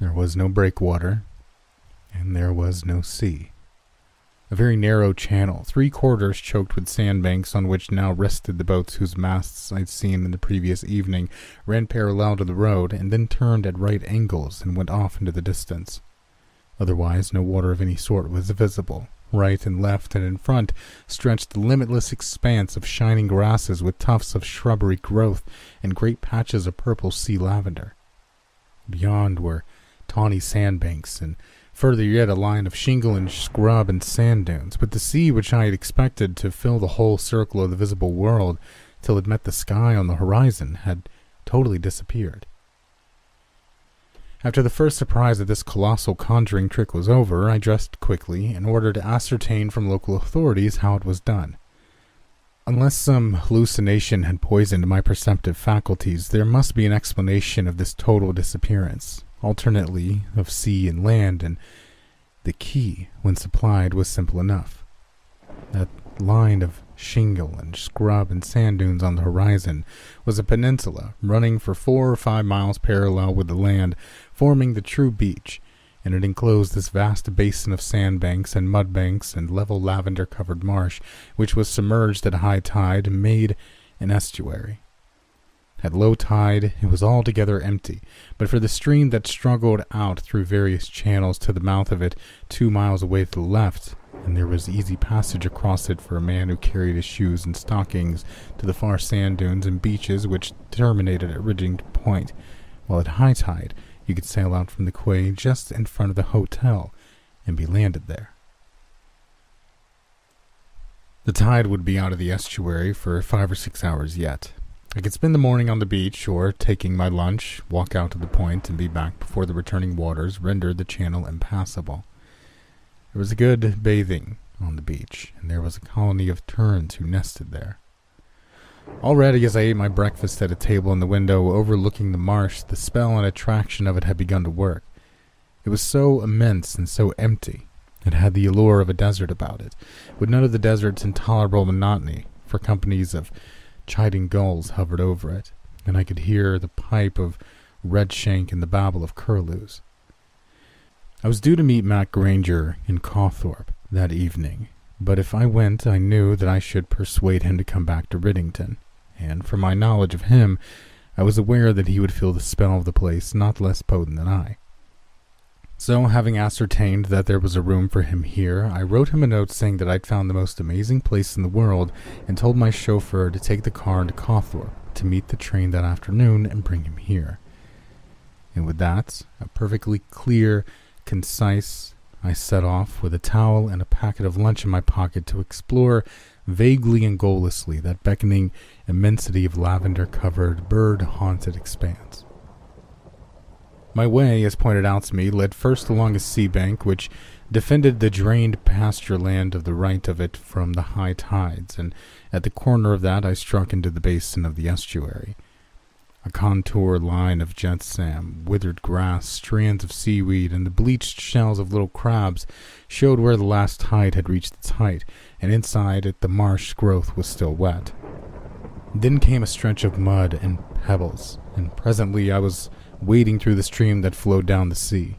there was no breakwater, and there was no sea. A very narrow channel, 3/4 choked with sandbanks, on which now rested the boats whose masts I'd seen in the previous evening, ran parallel to the road, and then turned at right angles and went off into the distance. Otherwise, no water of any sort was visible. Right and left and in front stretched the limitless expanse of shining grasses with tufts of shrubbery growth and great patches of purple sea lavender. Beyond were tawny sandbanks, and further yet a line of shingle and scrub and sand dunes, but the sea, which I had expected to fill the whole circle of the visible world till it met the sky on the horizon, had totally disappeared. After the first surprise at this colossal conjuring trick was over, I dressed quickly in order to ascertain from local authorities how it was done. Unless some hallucination had poisoned my perceptive faculties, there must be an explanation of this total disappearance, alternately of sea and land, and the key, when supplied, was simple enough. That line of shingle and scrub and sand dunes on the horizon was a peninsula running for 4 or 5 miles parallel with the land, forming the true beach, and it enclosed this vast basin of sandbanks and mudbanks and level lavender-covered marsh, which was submerged at high tide and made an estuary. At low tide it was altogether empty, but for the stream that struggled out through various channels to the mouth of it 2 miles away to the left, and there was easy passage across it for a man who carried his shoes and stockings to the far sand dunes and beaches which terminated at Ridging Point, while at high tide you could sail out from the quay just in front of the hotel and be landed there. The tide would be out of the estuary for 5 or 6 hours yet. I could spend the morning on the beach, or, taking my lunch, walk out to the point and be back before the returning waters rendered the channel impassable. There was a good bathing on the beach, and there was a colony of terns who nested there. Already, as I ate my breakfast at a table in the window overlooking the marsh, the spell and attraction of it had begun to work. It was so immense and so empty. It had the allure of a desert about it, with none of the desert's intolerable monotony, for companies of chiding gulls hovered over it, and I could hear the pipe of redshank and the babble of curlews. I was due to meet Matt Granger in Crowthorpe that evening, but if I went, I knew that I should persuade him to come back to Riddington, and from my knowledge of him, I was aware that he would feel the spell of the place not less potent than I. So, having ascertained that there was a room for him here, I wrote him a note saying that I'd found the most amazing place in the world, and told my chauffeur to take the car into Crowthorpe to meet the train that afternoon and bring him here. And with that, a perfectly clear, concise, I set off with a towel and a packet of lunch in my pocket to explore vaguely and goallessly that beckoning immensity of lavender-covered, bird-haunted expanse. My way, as pointed out to me, led first along a sea bank which defended the drained pasture land of the right of it from the high tides, and at the corner of that I struck into the basin of the estuary. A contour line of jetsam, withered grass, strands of seaweed, and the bleached shells of little crabs showed where the last tide had reached its height, and inside it the marsh growth was still wet. Then came a stretch of mud and pebbles, and presently I was wading through the stream that flowed down the sea.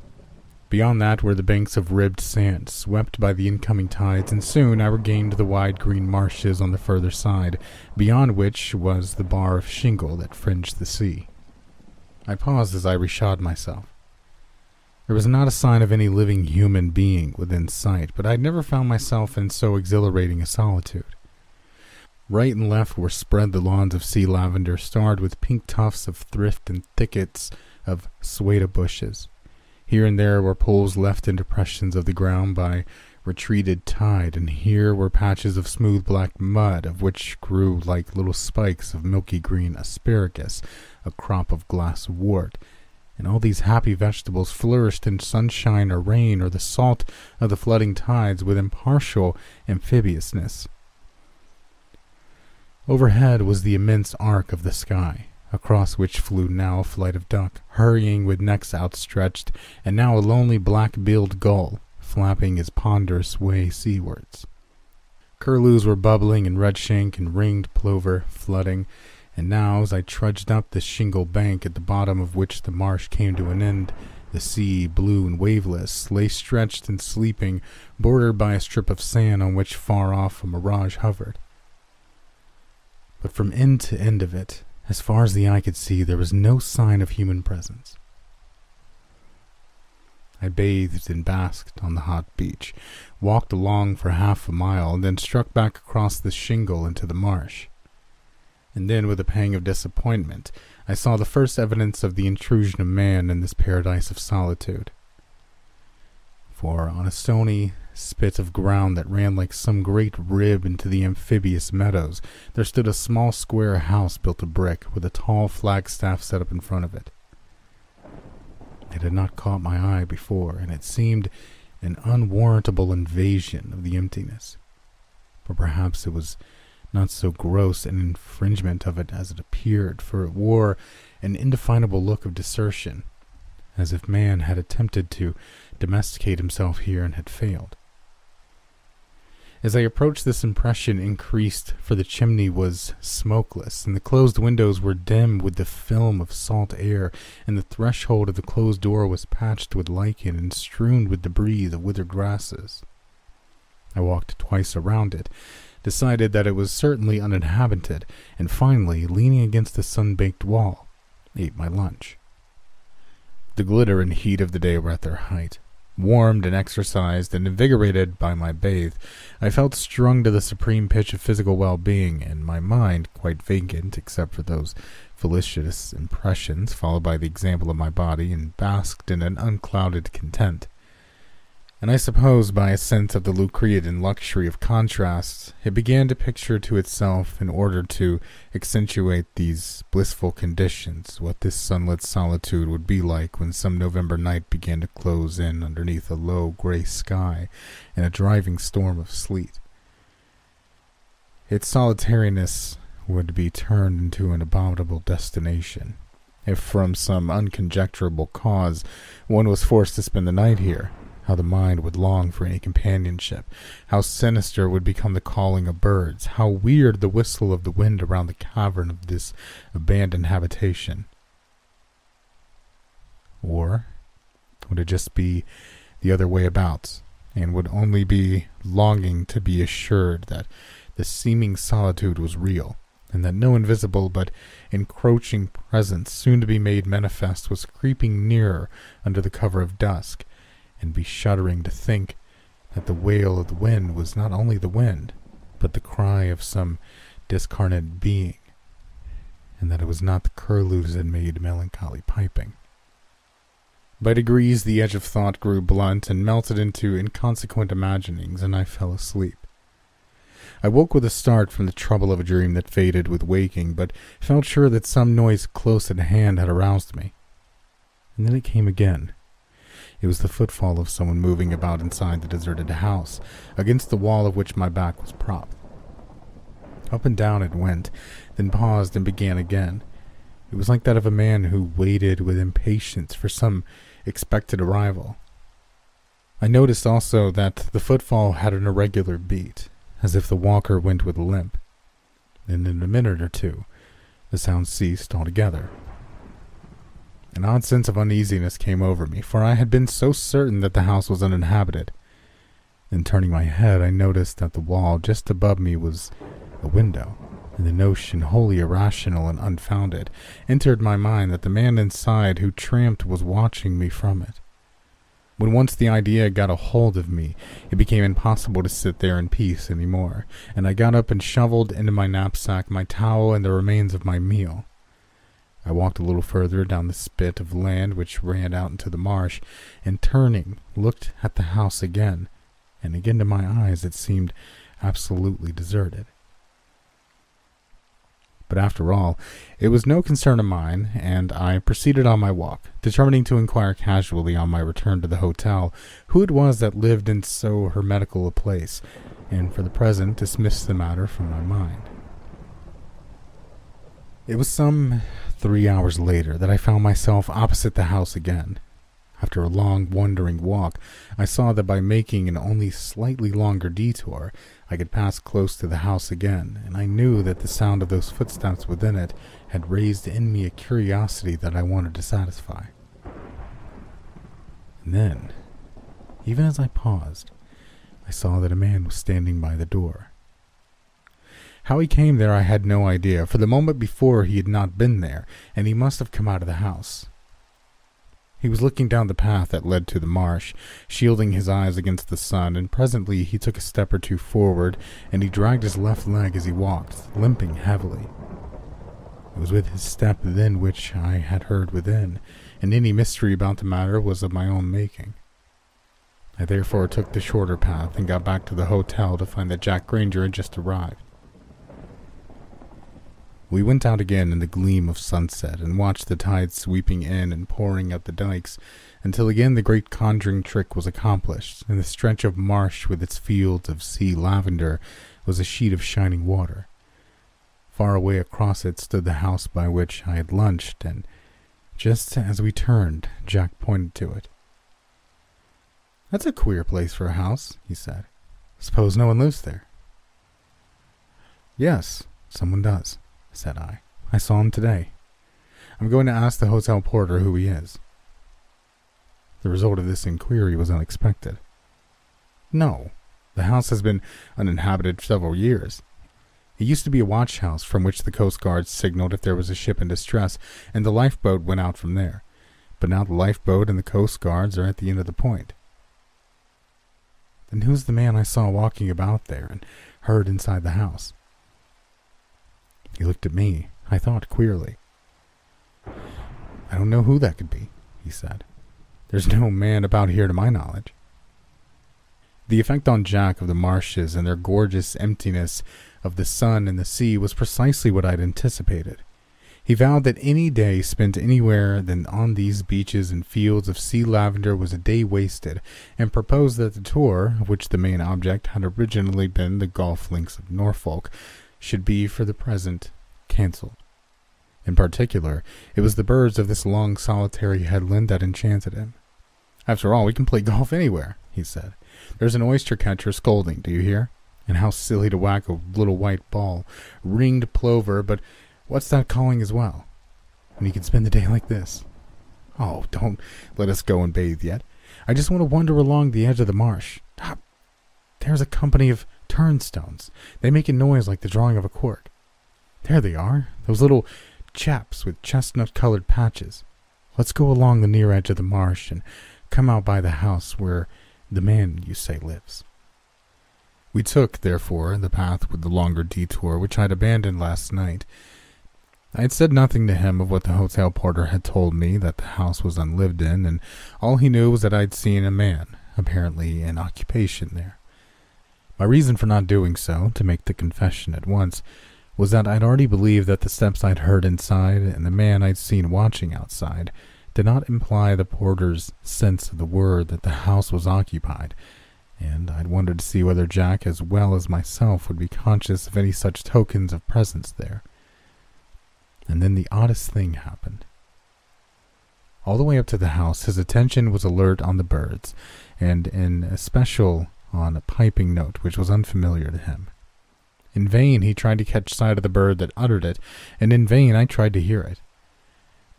Beyond that were the banks of ribbed sand, swept by the incoming tides, and soon I regained the wide green marshes on the further side, beyond which was the bar of shingle that fringed the sea. I paused as I reshod myself. There was not a sign of any living human being within sight, but I had never found myself in so exhilarating a solitude. Right and left were spread the lawns of sea lavender, starred with pink tufts of thrift and thickets of sueda bushes. Here and there were pools left in depressions of the ground by retreated tide, and here were patches of smooth black mud, of which grew like little spikes of milky green asparagus, a crop of glass wort, and all these happy vegetables flourished in sunshine or rain or the salt of the flooding tides with impartial amphibiousness. Overhead was the immense arc of the sky, across which flew now a flight of duck, hurrying with necks outstretched, and now a lonely black-billed gull, flapping his ponderous way seawards. Curlews were bubbling, and redshank and ringed plover flooding, and now, as I trudged up the shingle bank at the bottom of which the marsh came to an end, the sea, blue and waveless, lay stretched and sleeping, bordered by a strip of sand on which far off a mirage hovered. But from end to end of it, as far as the eye could see, there was no sign of human presence. I bathed and basked on the hot beach, walked along for half a mile, and then struck back across the shingle into the marsh. And then, with a pang of disappointment, I saw the first evidence of the intrusion of man in this paradise of solitude. For on a stony spit of ground that ran like some great rib into the amphibious meadows, there stood a small square house built of brick, with a tall flagstaff set up in front of it. It had not caught my eye before, and it seemed an unwarrantable invasion of the emptiness. But perhaps it was not so gross an infringement of it as it appeared, for it wore an indefinable look of desertion, as if man had attempted to domesticate himself here and had failed. As I approached, this impression increased, for the chimney was smokeless, and the closed windows were dim with the film of salt air, and the threshold of the closed door was patched with lichen and strewn with debris of withered grasses. I walked twice around it, decided that it was certainly uninhabited, and finally, leaning against the sun-baked wall, ate my lunch. The glitter and heat of the day were at their height. Warmed and exercised and invigorated by my bathe, I felt strung to the supreme pitch of physical well-being, and my mind, quite vacant except for those felicitous impressions followed by the example of my body, and basked in an unclouded content. And I suppose by a sense of the Lucretian luxury of contrasts, it began to picture to itself, in order to accentuate these blissful conditions, what this sunlit solitude would be like when some November night began to close in underneath a low gray sky and a driving storm of sleet. Its solitariness would be turned into an abominable destination, if from some unconjecturable cause one was forced to spend the night here. How the mind would long for any companionship, how sinister would become the calling of birds, how weird the whistle of the wind around the cavern of this abandoned habitation. Or would it just be the other way about, and would only be longing to be assured that the seeming solitude was real, and that no invisible but encroaching presence, soon to be made manifest, was creeping nearer under the cover of dusk, and be shuddering to think that the wail of the wind was not only the wind, but the cry of some discarnate being, and that it was not the curlews that made melancholy piping. By degrees the edge of thought grew blunt and melted into inconsequent imaginings, and I fell asleep. I woke with a start from the trouble of a dream that faded with waking, but felt sure that some noise close at hand had aroused me. And then it came again. It was the footfall of someone moving about inside the deserted house, against the wall of which my back was propped. Up and down it went, then paused and began again. It was like that of a man who waited with impatience for some expected arrival. I noticed also that the footfall had an irregular beat, as if the walker went with a limp. And in a minute or two, the sound ceased altogether. An odd sense of uneasiness came over me, for I had been so certain that the house was uninhabited. Then turning my head, I noticed that the wall just above me was a window, and the notion, wholly irrational and unfounded, entered my mind that the man inside who tramped was watching me from it. When once the idea got a hold of me, it became impossible to sit there in peace any more, and I got up and shoveled into my knapsack my towel and the remains of my meal. I walked a little further down the spit of land which ran out into the marsh, and turning, looked at the house again, and again to my eyes it seemed absolutely deserted. But after all, it was no concern of mine, and I proceeded on my walk, determining to inquire casually on my return to the hotel who it was that lived in so hermetical a place, and for the present dismissed the matter from my mind. It was some 3 hours later that I found myself opposite the house again. After a long, wandering walk, I saw that by making an only slightly longer detour, I could pass close to the house again, and I knew that the sound of those footsteps within it had raised in me a curiosity that I wanted to satisfy. And then, even as I paused, I saw that a man was standing by the door. How he came there I had no idea, for the moment before he had not been there, and he must have come out of the house. He was looking down the path that led to the marsh, shielding his eyes against the sun, and presently he took a step or two forward, and he dragged his left leg as he walked, limping heavily. It was with his step then which I had heard within, and any mystery about the matter was of my own making. I therefore took the shorter path and got back to the hotel to find that Jack Granger had just arrived. We went out again in the gleam of sunset, and watched the tide sweeping in and pouring up the dikes, until again the great conjuring trick was accomplished, and the stretch of marsh with its fields of sea lavender was a sheet of shining water. Far away across it stood the house by which I had lunched, and just as we turned, Jack pointed to it. "That's a queer place for a house," he said. "Suppose no one lives there." "Yes, someone does," said I. "I saw him today. I'm going to ask the hotel porter who he is." The result of this inquiry was unexpected. "No, the house has been uninhabited for several years. It used to be a watch house from which the Coast Guard signaled if there was a ship in distress, and the lifeboat went out from there. But now the lifeboat and the Coast Guards are at the end of the point." "Then who's the man I saw walking about there and heard inside the house?" He looked at me, I thought, queerly. "I don't know who that could be," he said. "There's no man about here to my knowledge." The effect on Jack of the marshes and their gorgeous emptiness of the sun and the sea was precisely what I'd anticipated. He vowed that any day spent anywhere than on these beaches and fields of sea lavender was a day wasted, and proposed that the tour, of which the main object had originally been the golf links of Norfolk, should be for the present cancelled. In particular, it was the birds of this long solitary headland that enchanted him. "After all, we can play golf anywhere," he said. "There's an oyster catcher scolding, do you hear? And how silly to whack a little white ball, ringed plover, but what's that calling as well? And you can spend the day like this. Oh, don't let us go and bathe yet. I just want to wander along the edge of the marsh. Ah, there's a company of turnstones. They make a noise like the drawing of a cork. There they are, those little chaps with chestnut-colored patches. Let's go along the near edge of the marsh and come out by the house where the man you say lives." We took, therefore, the path with the longer detour which I had abandoned last night. I had said nothing to him of what the hotel porter had told me, that the house was unlived in, and all he knew was that I had seen a man, apparently in occupation, there. My reason for not doing so, to make the confession at once, was that I'd already believed that the steps I'd heard inside and the man I'd seen watching outside did not imply the porter's sense of the word that the house was occupied, and I'd wondered to see whether Jack as well as myself would be conscious of any such tokens of presence there. And then the oddest thing happened. All the way up to the house his attention was alert on the birds, and in especial on a piping note which was unfamiliar to him. In vain he tried to catch sight of the bird that uttered it, and in vain I tried to hear it.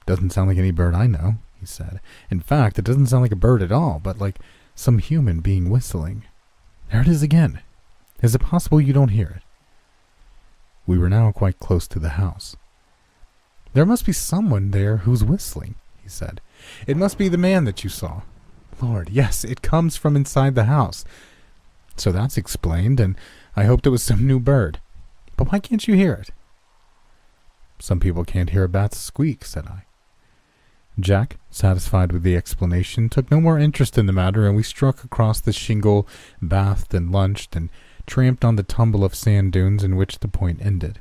"Doesn't sound like any bird I know," he said. "In fact, it doesn't sound like a bird at all, but like some human being whistling. There it is again. Is it possible you don't hear it?" We were now quite close to the house. "There must be someone there who's whistling," he said. "It must be the man that you saw. Lord, yes, it comes from inside the house. So that's explained, and I hoped it was some new bird. But why can't you hear it?" "Some people can't hear a bat's squeak," said I. Jack, satisfied with the explanation, took no more interest in the matter, and we struck across the shingle, bathed and lunched, and tramped on the tumble of sand dunes in which the point ended.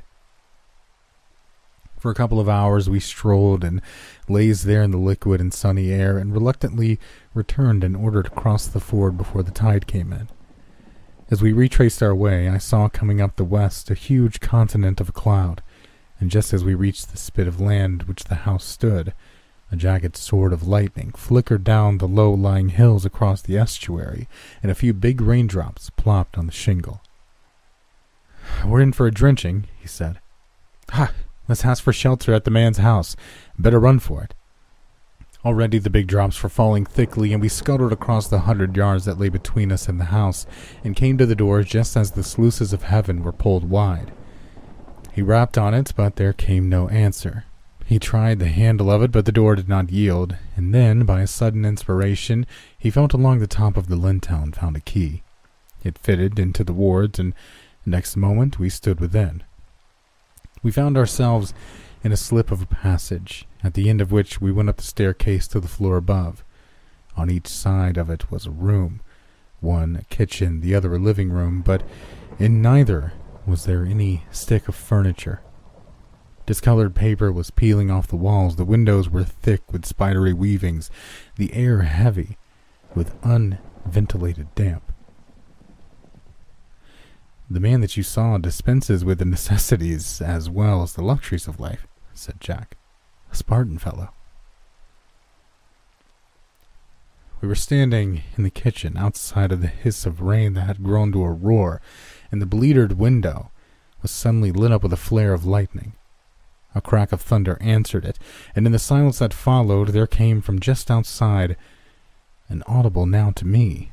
For a couple of hours we strolled and lazed there in the liquid and sunny air, and reluctantly returned in order to cross the ford before the tide came in. As we retraced our way, I saw coming up the west a huge continent of cloud, and just as we reached the spit of land which the house stood, a jagged sword of lightning flickered down the low-lying hills across the estuary, and a few big raindrops plopped on the shingle. "We're in for a drenching," he said. "Ha! Let's ask for shelter at the man's house. Better run for it." Already the big drops were falling thickly, and we scuttled across the 100 yards that lay between us and the house, and came to the door just as the sluices of heaven were pulled wide. He rapped on it, but there came no answer. He tried the handle of it, but the door did not yield, and then, by a sudden inspiration, he felt along the top of the lintel and found a key. It fitted into the wards, and next moment we stood within. We found ourselves in a slip of a passage, at the end of which we went up the staircase to the floor above. On each side of it was a room, one a kitchen, the other a living room, but in neither was there any stick of furniture. Discolored paper was peeling off the walls. The windows were thick with spidery weavings, the air heavy with unventilated damp. "The man that you saw dispenses with the necessities as well as the luxuries of life," said Jack. "A Spartan fellow." We were standing in the kitchen, outside of the hiss of rain that had grown to a roar, and the bleedered window was suddenly lit up with a flare of lightning. A crack of thunder answered it, and in the silence that followed there came from just outside, an audible now to me,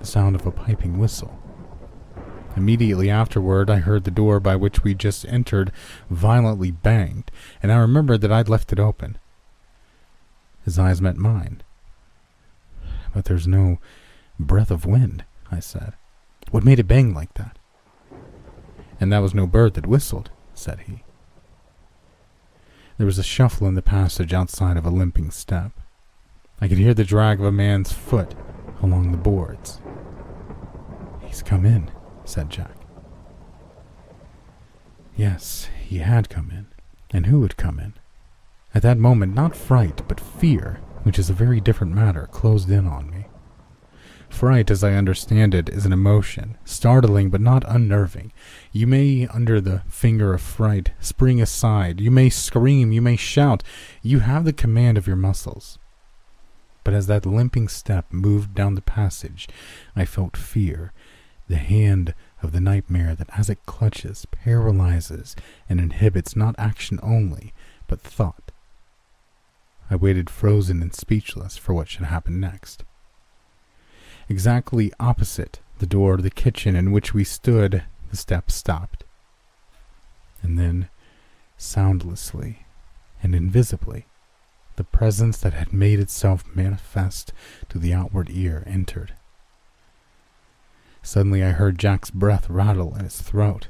the sound of a piping whistle. Immediately afterward, I heard the door by which we just entered violently banged, and I remembered that I'd left it open. His eyes met mine. "But there's no breath of wind," I said. "What made it bang like that?" "And that was no bird that whistled," said he. There was a shuffle in the passage outside of a limping step. I could hear the drag of a man's foot along the boards. "He's come in," said Jack. Yes, he had come in. And who had come in? At that moment, not fright, but fear, which is a very different matter, closed in on me. Fright, as I understand it, is an emotion, startling but not unnerving. You may, under the finger of fright, spring aside. You may scream, you may shout. You have the command of your muscles. But as that limping step moved down the passage, I felt fear, the hand of the nightmare that, as it clutches, paralyzes and inhibits not action only, but thought. I waited frozen and speechless for what should happen next. Exactly opposite the door to the kitchen in which we stood, the step stopped. And then, soundlessly and invisibly, the presence that had made itself manifest to the outward ear entered. Suddenly I heard Jack's breath rattle in his throat.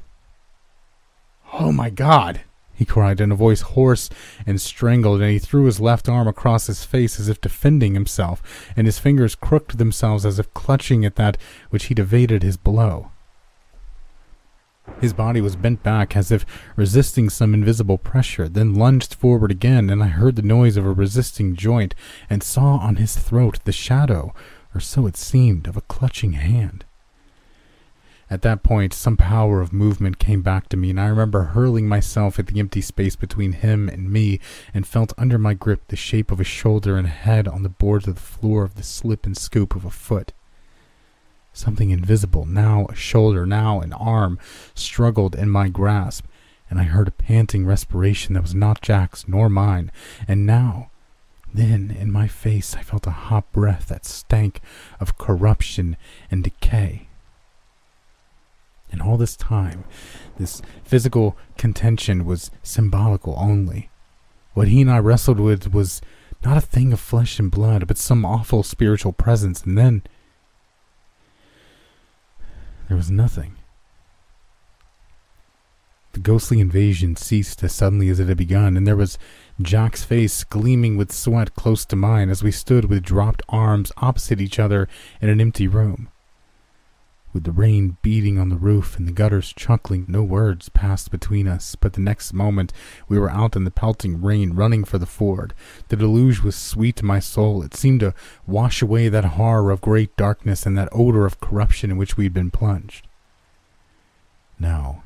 "Oh my God!" he cried in a voice hoarse and strangled, and he threw his left arm across his face as if defending himself, and his fingers crooked themselves as if clutching at that which he'd evaded his blow. His body was bent back as if resisting some invisible pressure, then lunged forward again, and I heard the noise of a resisting joint, and saw on his throat the shadow, or so it seemed, of a clutching hand. At that point, some power of movement came back to me, and I remember hurling myself at the empty space between him and me, and felt under my grip the shape of a shoulder and head on the boards of the floor of the slip and scoop of a foot. Something invisible, now a shoulder, now an arm, struggled in my grasp, and I heard a panting respiration that was not Jack's nor mine, and now, then, in my face, I felt a hot breath that stank of corruption and decay. And all this time, this physical contention was symbolical only. What he and I wrestled with was not a thing of flesh and blood, but some awful spiritual presence, and then there was nothing. The ghostly invasion ceased as suddenly as it had begun, and there was Jack's face gleaming with sweat close to mine as we stood with dropped arms opposite each other in an empty room. With the rain beating on the roof and the gutters chuckling, no words passed between us, but the next moment we were out in the pelting rain, running for the ford. The deluge was sweet to my soul. It seemed to wash away that horror of great darkness and that odor of corruption in which we had been plunged. Now,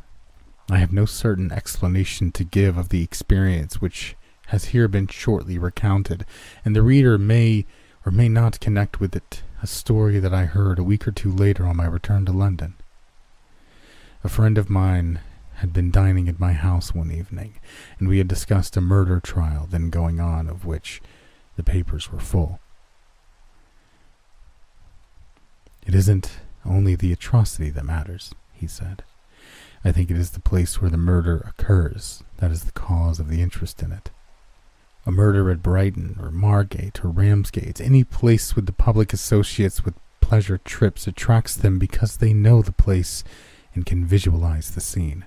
I have no certain explanation to give of the experience which has here been shortly recounted, and the reader may or may not connect with it a story that I heard a week or two later on my return to London. A friend of mine had been dining at my house one evening, and we had discussed a murder trial then going on, of which the papers were full. "It isn't only the atrocity that matters," he said. "I think it is the place where the murder occurs that is the cause of the interest in it. A murder at Brighton, or Margate, or Ramsgate, any place with the public associates with pleasure trips, attracts them because they know the place and can visualize the scene.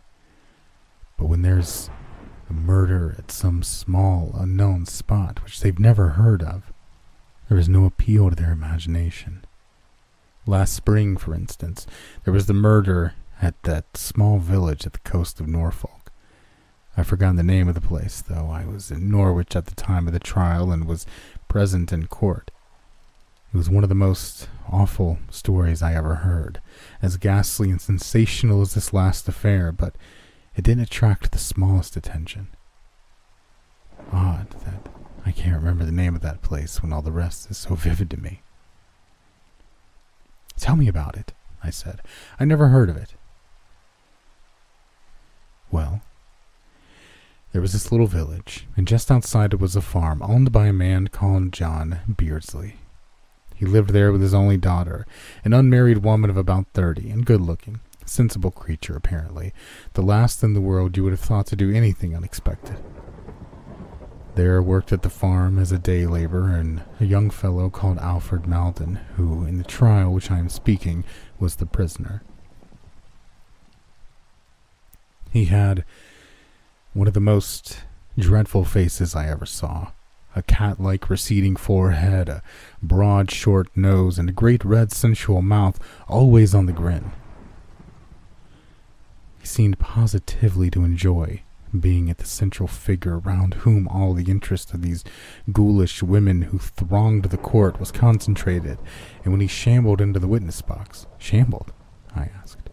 But when there's a murder at some small, unknown spot which they've never heard of, there is no appeal to their imagination. Last spring, for instance, there was the murder at that small village at the coast of Norfolk. I've forgotten the name of the place, though I was in Norwich at the time of the trial and was present in court. It was one of the most awful stories I ever heard, as ghastly and sensational as this last affair, but it didn't attract the smallest attention. Odd that I can't remember the name of that place when all the rest is so vivid to me. "Tell me about it," I said. "I never heard of it." "Well, there was this little village, and just outside it was a farm owned by a man called John Beardsley. He lived there with his only daughter, an unmarried woman of about 30, and good-looking, sensible creature, apparently, the last in the world you would have thought to do anything unexpected. There worked at the farm as a day laborer and a young fellow called Alfred Maldon, who, in the trial which I am speaking, was the prisoner. He had one of the most dreadful faces I ever saw, a cat-like receding forehead, a broad, short nose, and a great red, sensual mouth, always on the grin. He seemed positively to enjoy being at the central figure round whom all the interest of these ghoulish women who thronged the court was concentrated, and when he shambled into the witness box." "Shambled?" I asked.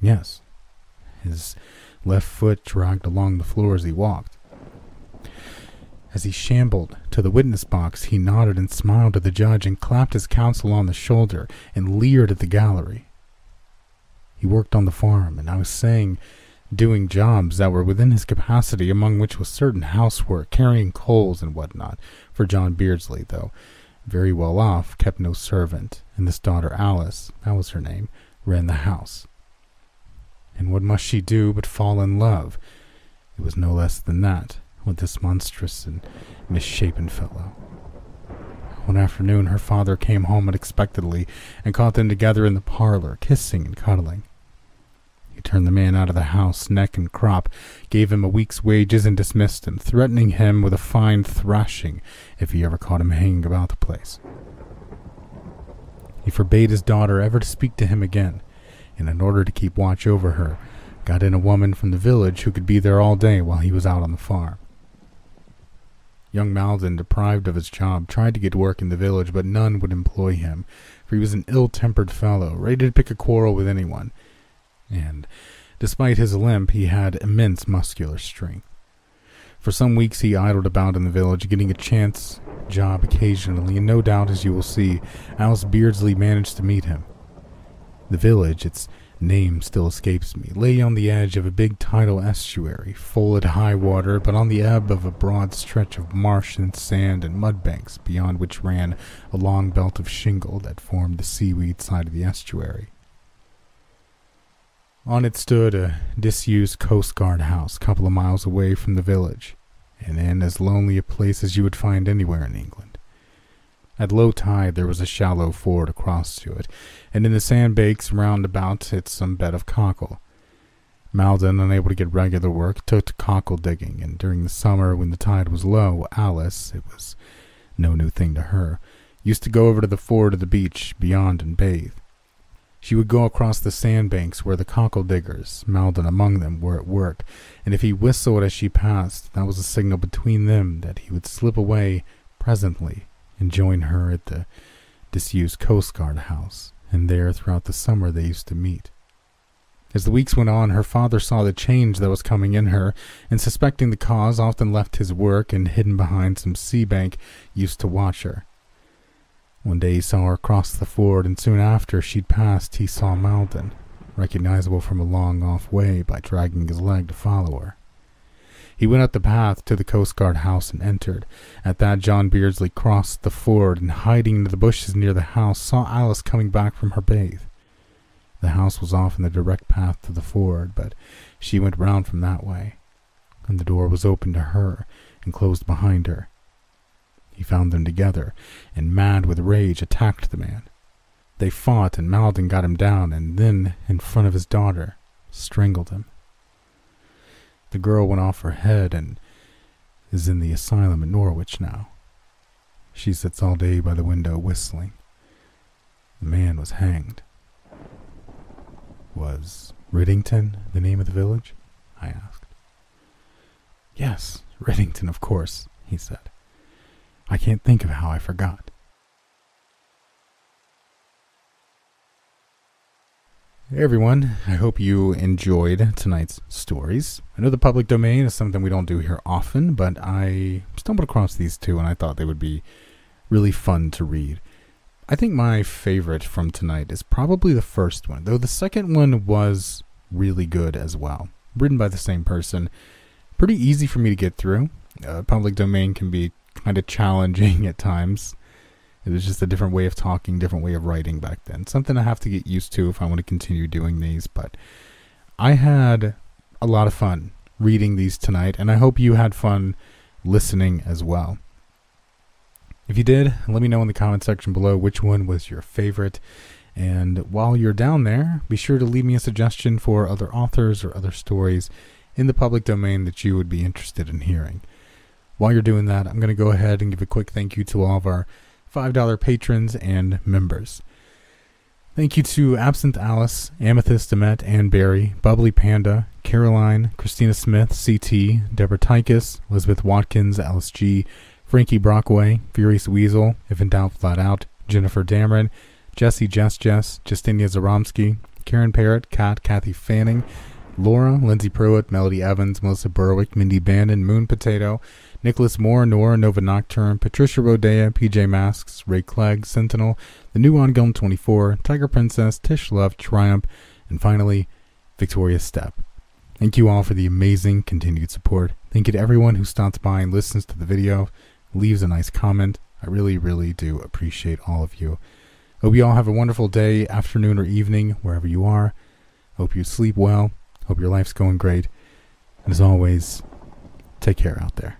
"Yes. His left foot dragged along the floor as he walked. As he shambled to the witness box, he nodded and smiled at the judge and clapped his counsel on the shoulder and leered at the gallery. He worked on the farm, and I was saying, doing jobs that were within his capacity, among which was certain housework, carrying coals and whatnot, for John Beardsley, though very well off, kept no servant, and this daughter Alice, that was her name, ran the house. And what must she do but fall in love? It was no less than that, with this monstrous and misshapen fellow. One afternoon her father came home unexpectedly and caught them together in the parlor, kissing and cuddling. He turned the man out of the house, neck and crop, gave him a week's wages and dismissed him, threatening him with a fine thrashing if he ever caught him hanging about the place. He forbade his daughter ever to speak to him again, and in order to keep watch over her, got in a woman from the village who could be there all day while he was out on the farm. Young Maldon, deprived of his job, tried to get work in the village, but none would employ him, for he was an ill-tempered fellow, ready to pick a quarrel with anyone, and, despite his limp, he had immense muscular strength. For some weeks he idled about in the village, getting a chance job occasionally, and no doubt, as you will see, Alice Beardsley managed to meet him. The village, its name still escapes me, lay on the edge of a big tidal estuary, full at high water, but on the ebb of a broad stretch of marsh and sand and mudbanks, beyond which ran a long belt of shingle that formed the seaweed side of the estuary. On it stood a disused Coast Guard house, a couple of miles away from the village, and in as lonely a place as you would find anywhere in England. At low tide there was a shallow ford across to it, and in the sandbanks round about it some bed of cockle. Maldon, unable to get regular work, took to cockle digging, and during the summer, when the tide was low, Alice, it was no new thing to her, used to go over to the ford of the beach beyond and bathe. She would go across the sandbanks where the cockle diggers, Maldon among them, were at work, and if he whistled as she passed, that was a signal between them that he would slip away presently and join her at the disused Coast Guard house, and there throughout the summer they used to meet. As the weeks went on, her father saw the change that was coming in her, and suspecting the cause, often left his work and, hidden behind some sea bank, used to watch her. One day he saw her cross the ford, and soon after she'd passed, he saw Maldon, recognizable from a long-off way by dragging his leg to follow her. He went up the path to the Coast Guard house and entered. At that, John Beardsley crossed the ford and, hiding into the bushes near the house, saw Alice coming back from her bathe. The house was off in the direct path to the ford, but she went round from that way, and the door was open to her and closed behind her. He found them together, and, mad with rage, attacked the man. They fought, and Maldon got him down, and then, in front of his daughter, strangled him. The girl went off her head and is in the asylum at Norwich now. She sits all day by the window whistling. The man was hanged." "Was Riddington the name of the village?" I asked. "Yes, Riddington, of course," he said. "I can't think of how I forgot." Hey everyone, I hope you enjoyed tonight's stories. I know the public domain is something we don't do here often, but I stumbled across these two and I thought they would be really fun to read. I think my favorite from tonight is probably the first one, though the second one was really good as well. Written by the same person, pretty easy for me to get through. Public domain can be kind of challenging at times. It was just a different way of talking, different way of writing back then. Something I have to get used to if I want to continue doing these, but I had a lot of fun reading these tonight, and I hope you had fun listening as well. If you did, let me know in the comment section below which one was your favorite, and while you're down there, be sure to leave me a suggestion for other authors or other stories in the public domain that you would be interested in hearing. While you're doing that, I'm going to go ahead and give a quick thank you to all of our $5 patrons and members. Thank you to Absinthe Alice, Amethyst, Demet, Ann Barry, Bubbly Panda, Caroline, Christina Smith, CT, Deborah Tychus, Elizabeth Watkins, Alice G, Frankie Brockway, Furious Weasel, If in Doubt Flat Out, Jennifer Dameron, Jesse Jess, Justinia Zaromsky, Karen Parrott, Kat, Kathy Fanning, Laura, Lindsay Pruitt, Melody Evans, Melissa Berwick, Mindy Bandon, Moon Potato, Nicholas Moore, Nora, Nova Nocturne, Patricia Rodea, PJ Masks, Ray Clegg, Sentinel, The New Ongelm 24, Tiger Princess, Tish Love, Triumph, and finally, Victoria Step. Thank you all for the amazing continued support. Thank you to everyone who stops by and listens to the video, leaves a nice comment. I really, really do appreciate all of you. Hope you all have a wonderful day, afternoon, or evening, wherever you are. Hope you sleep well. Hope your life's going great. And as always, take care out there.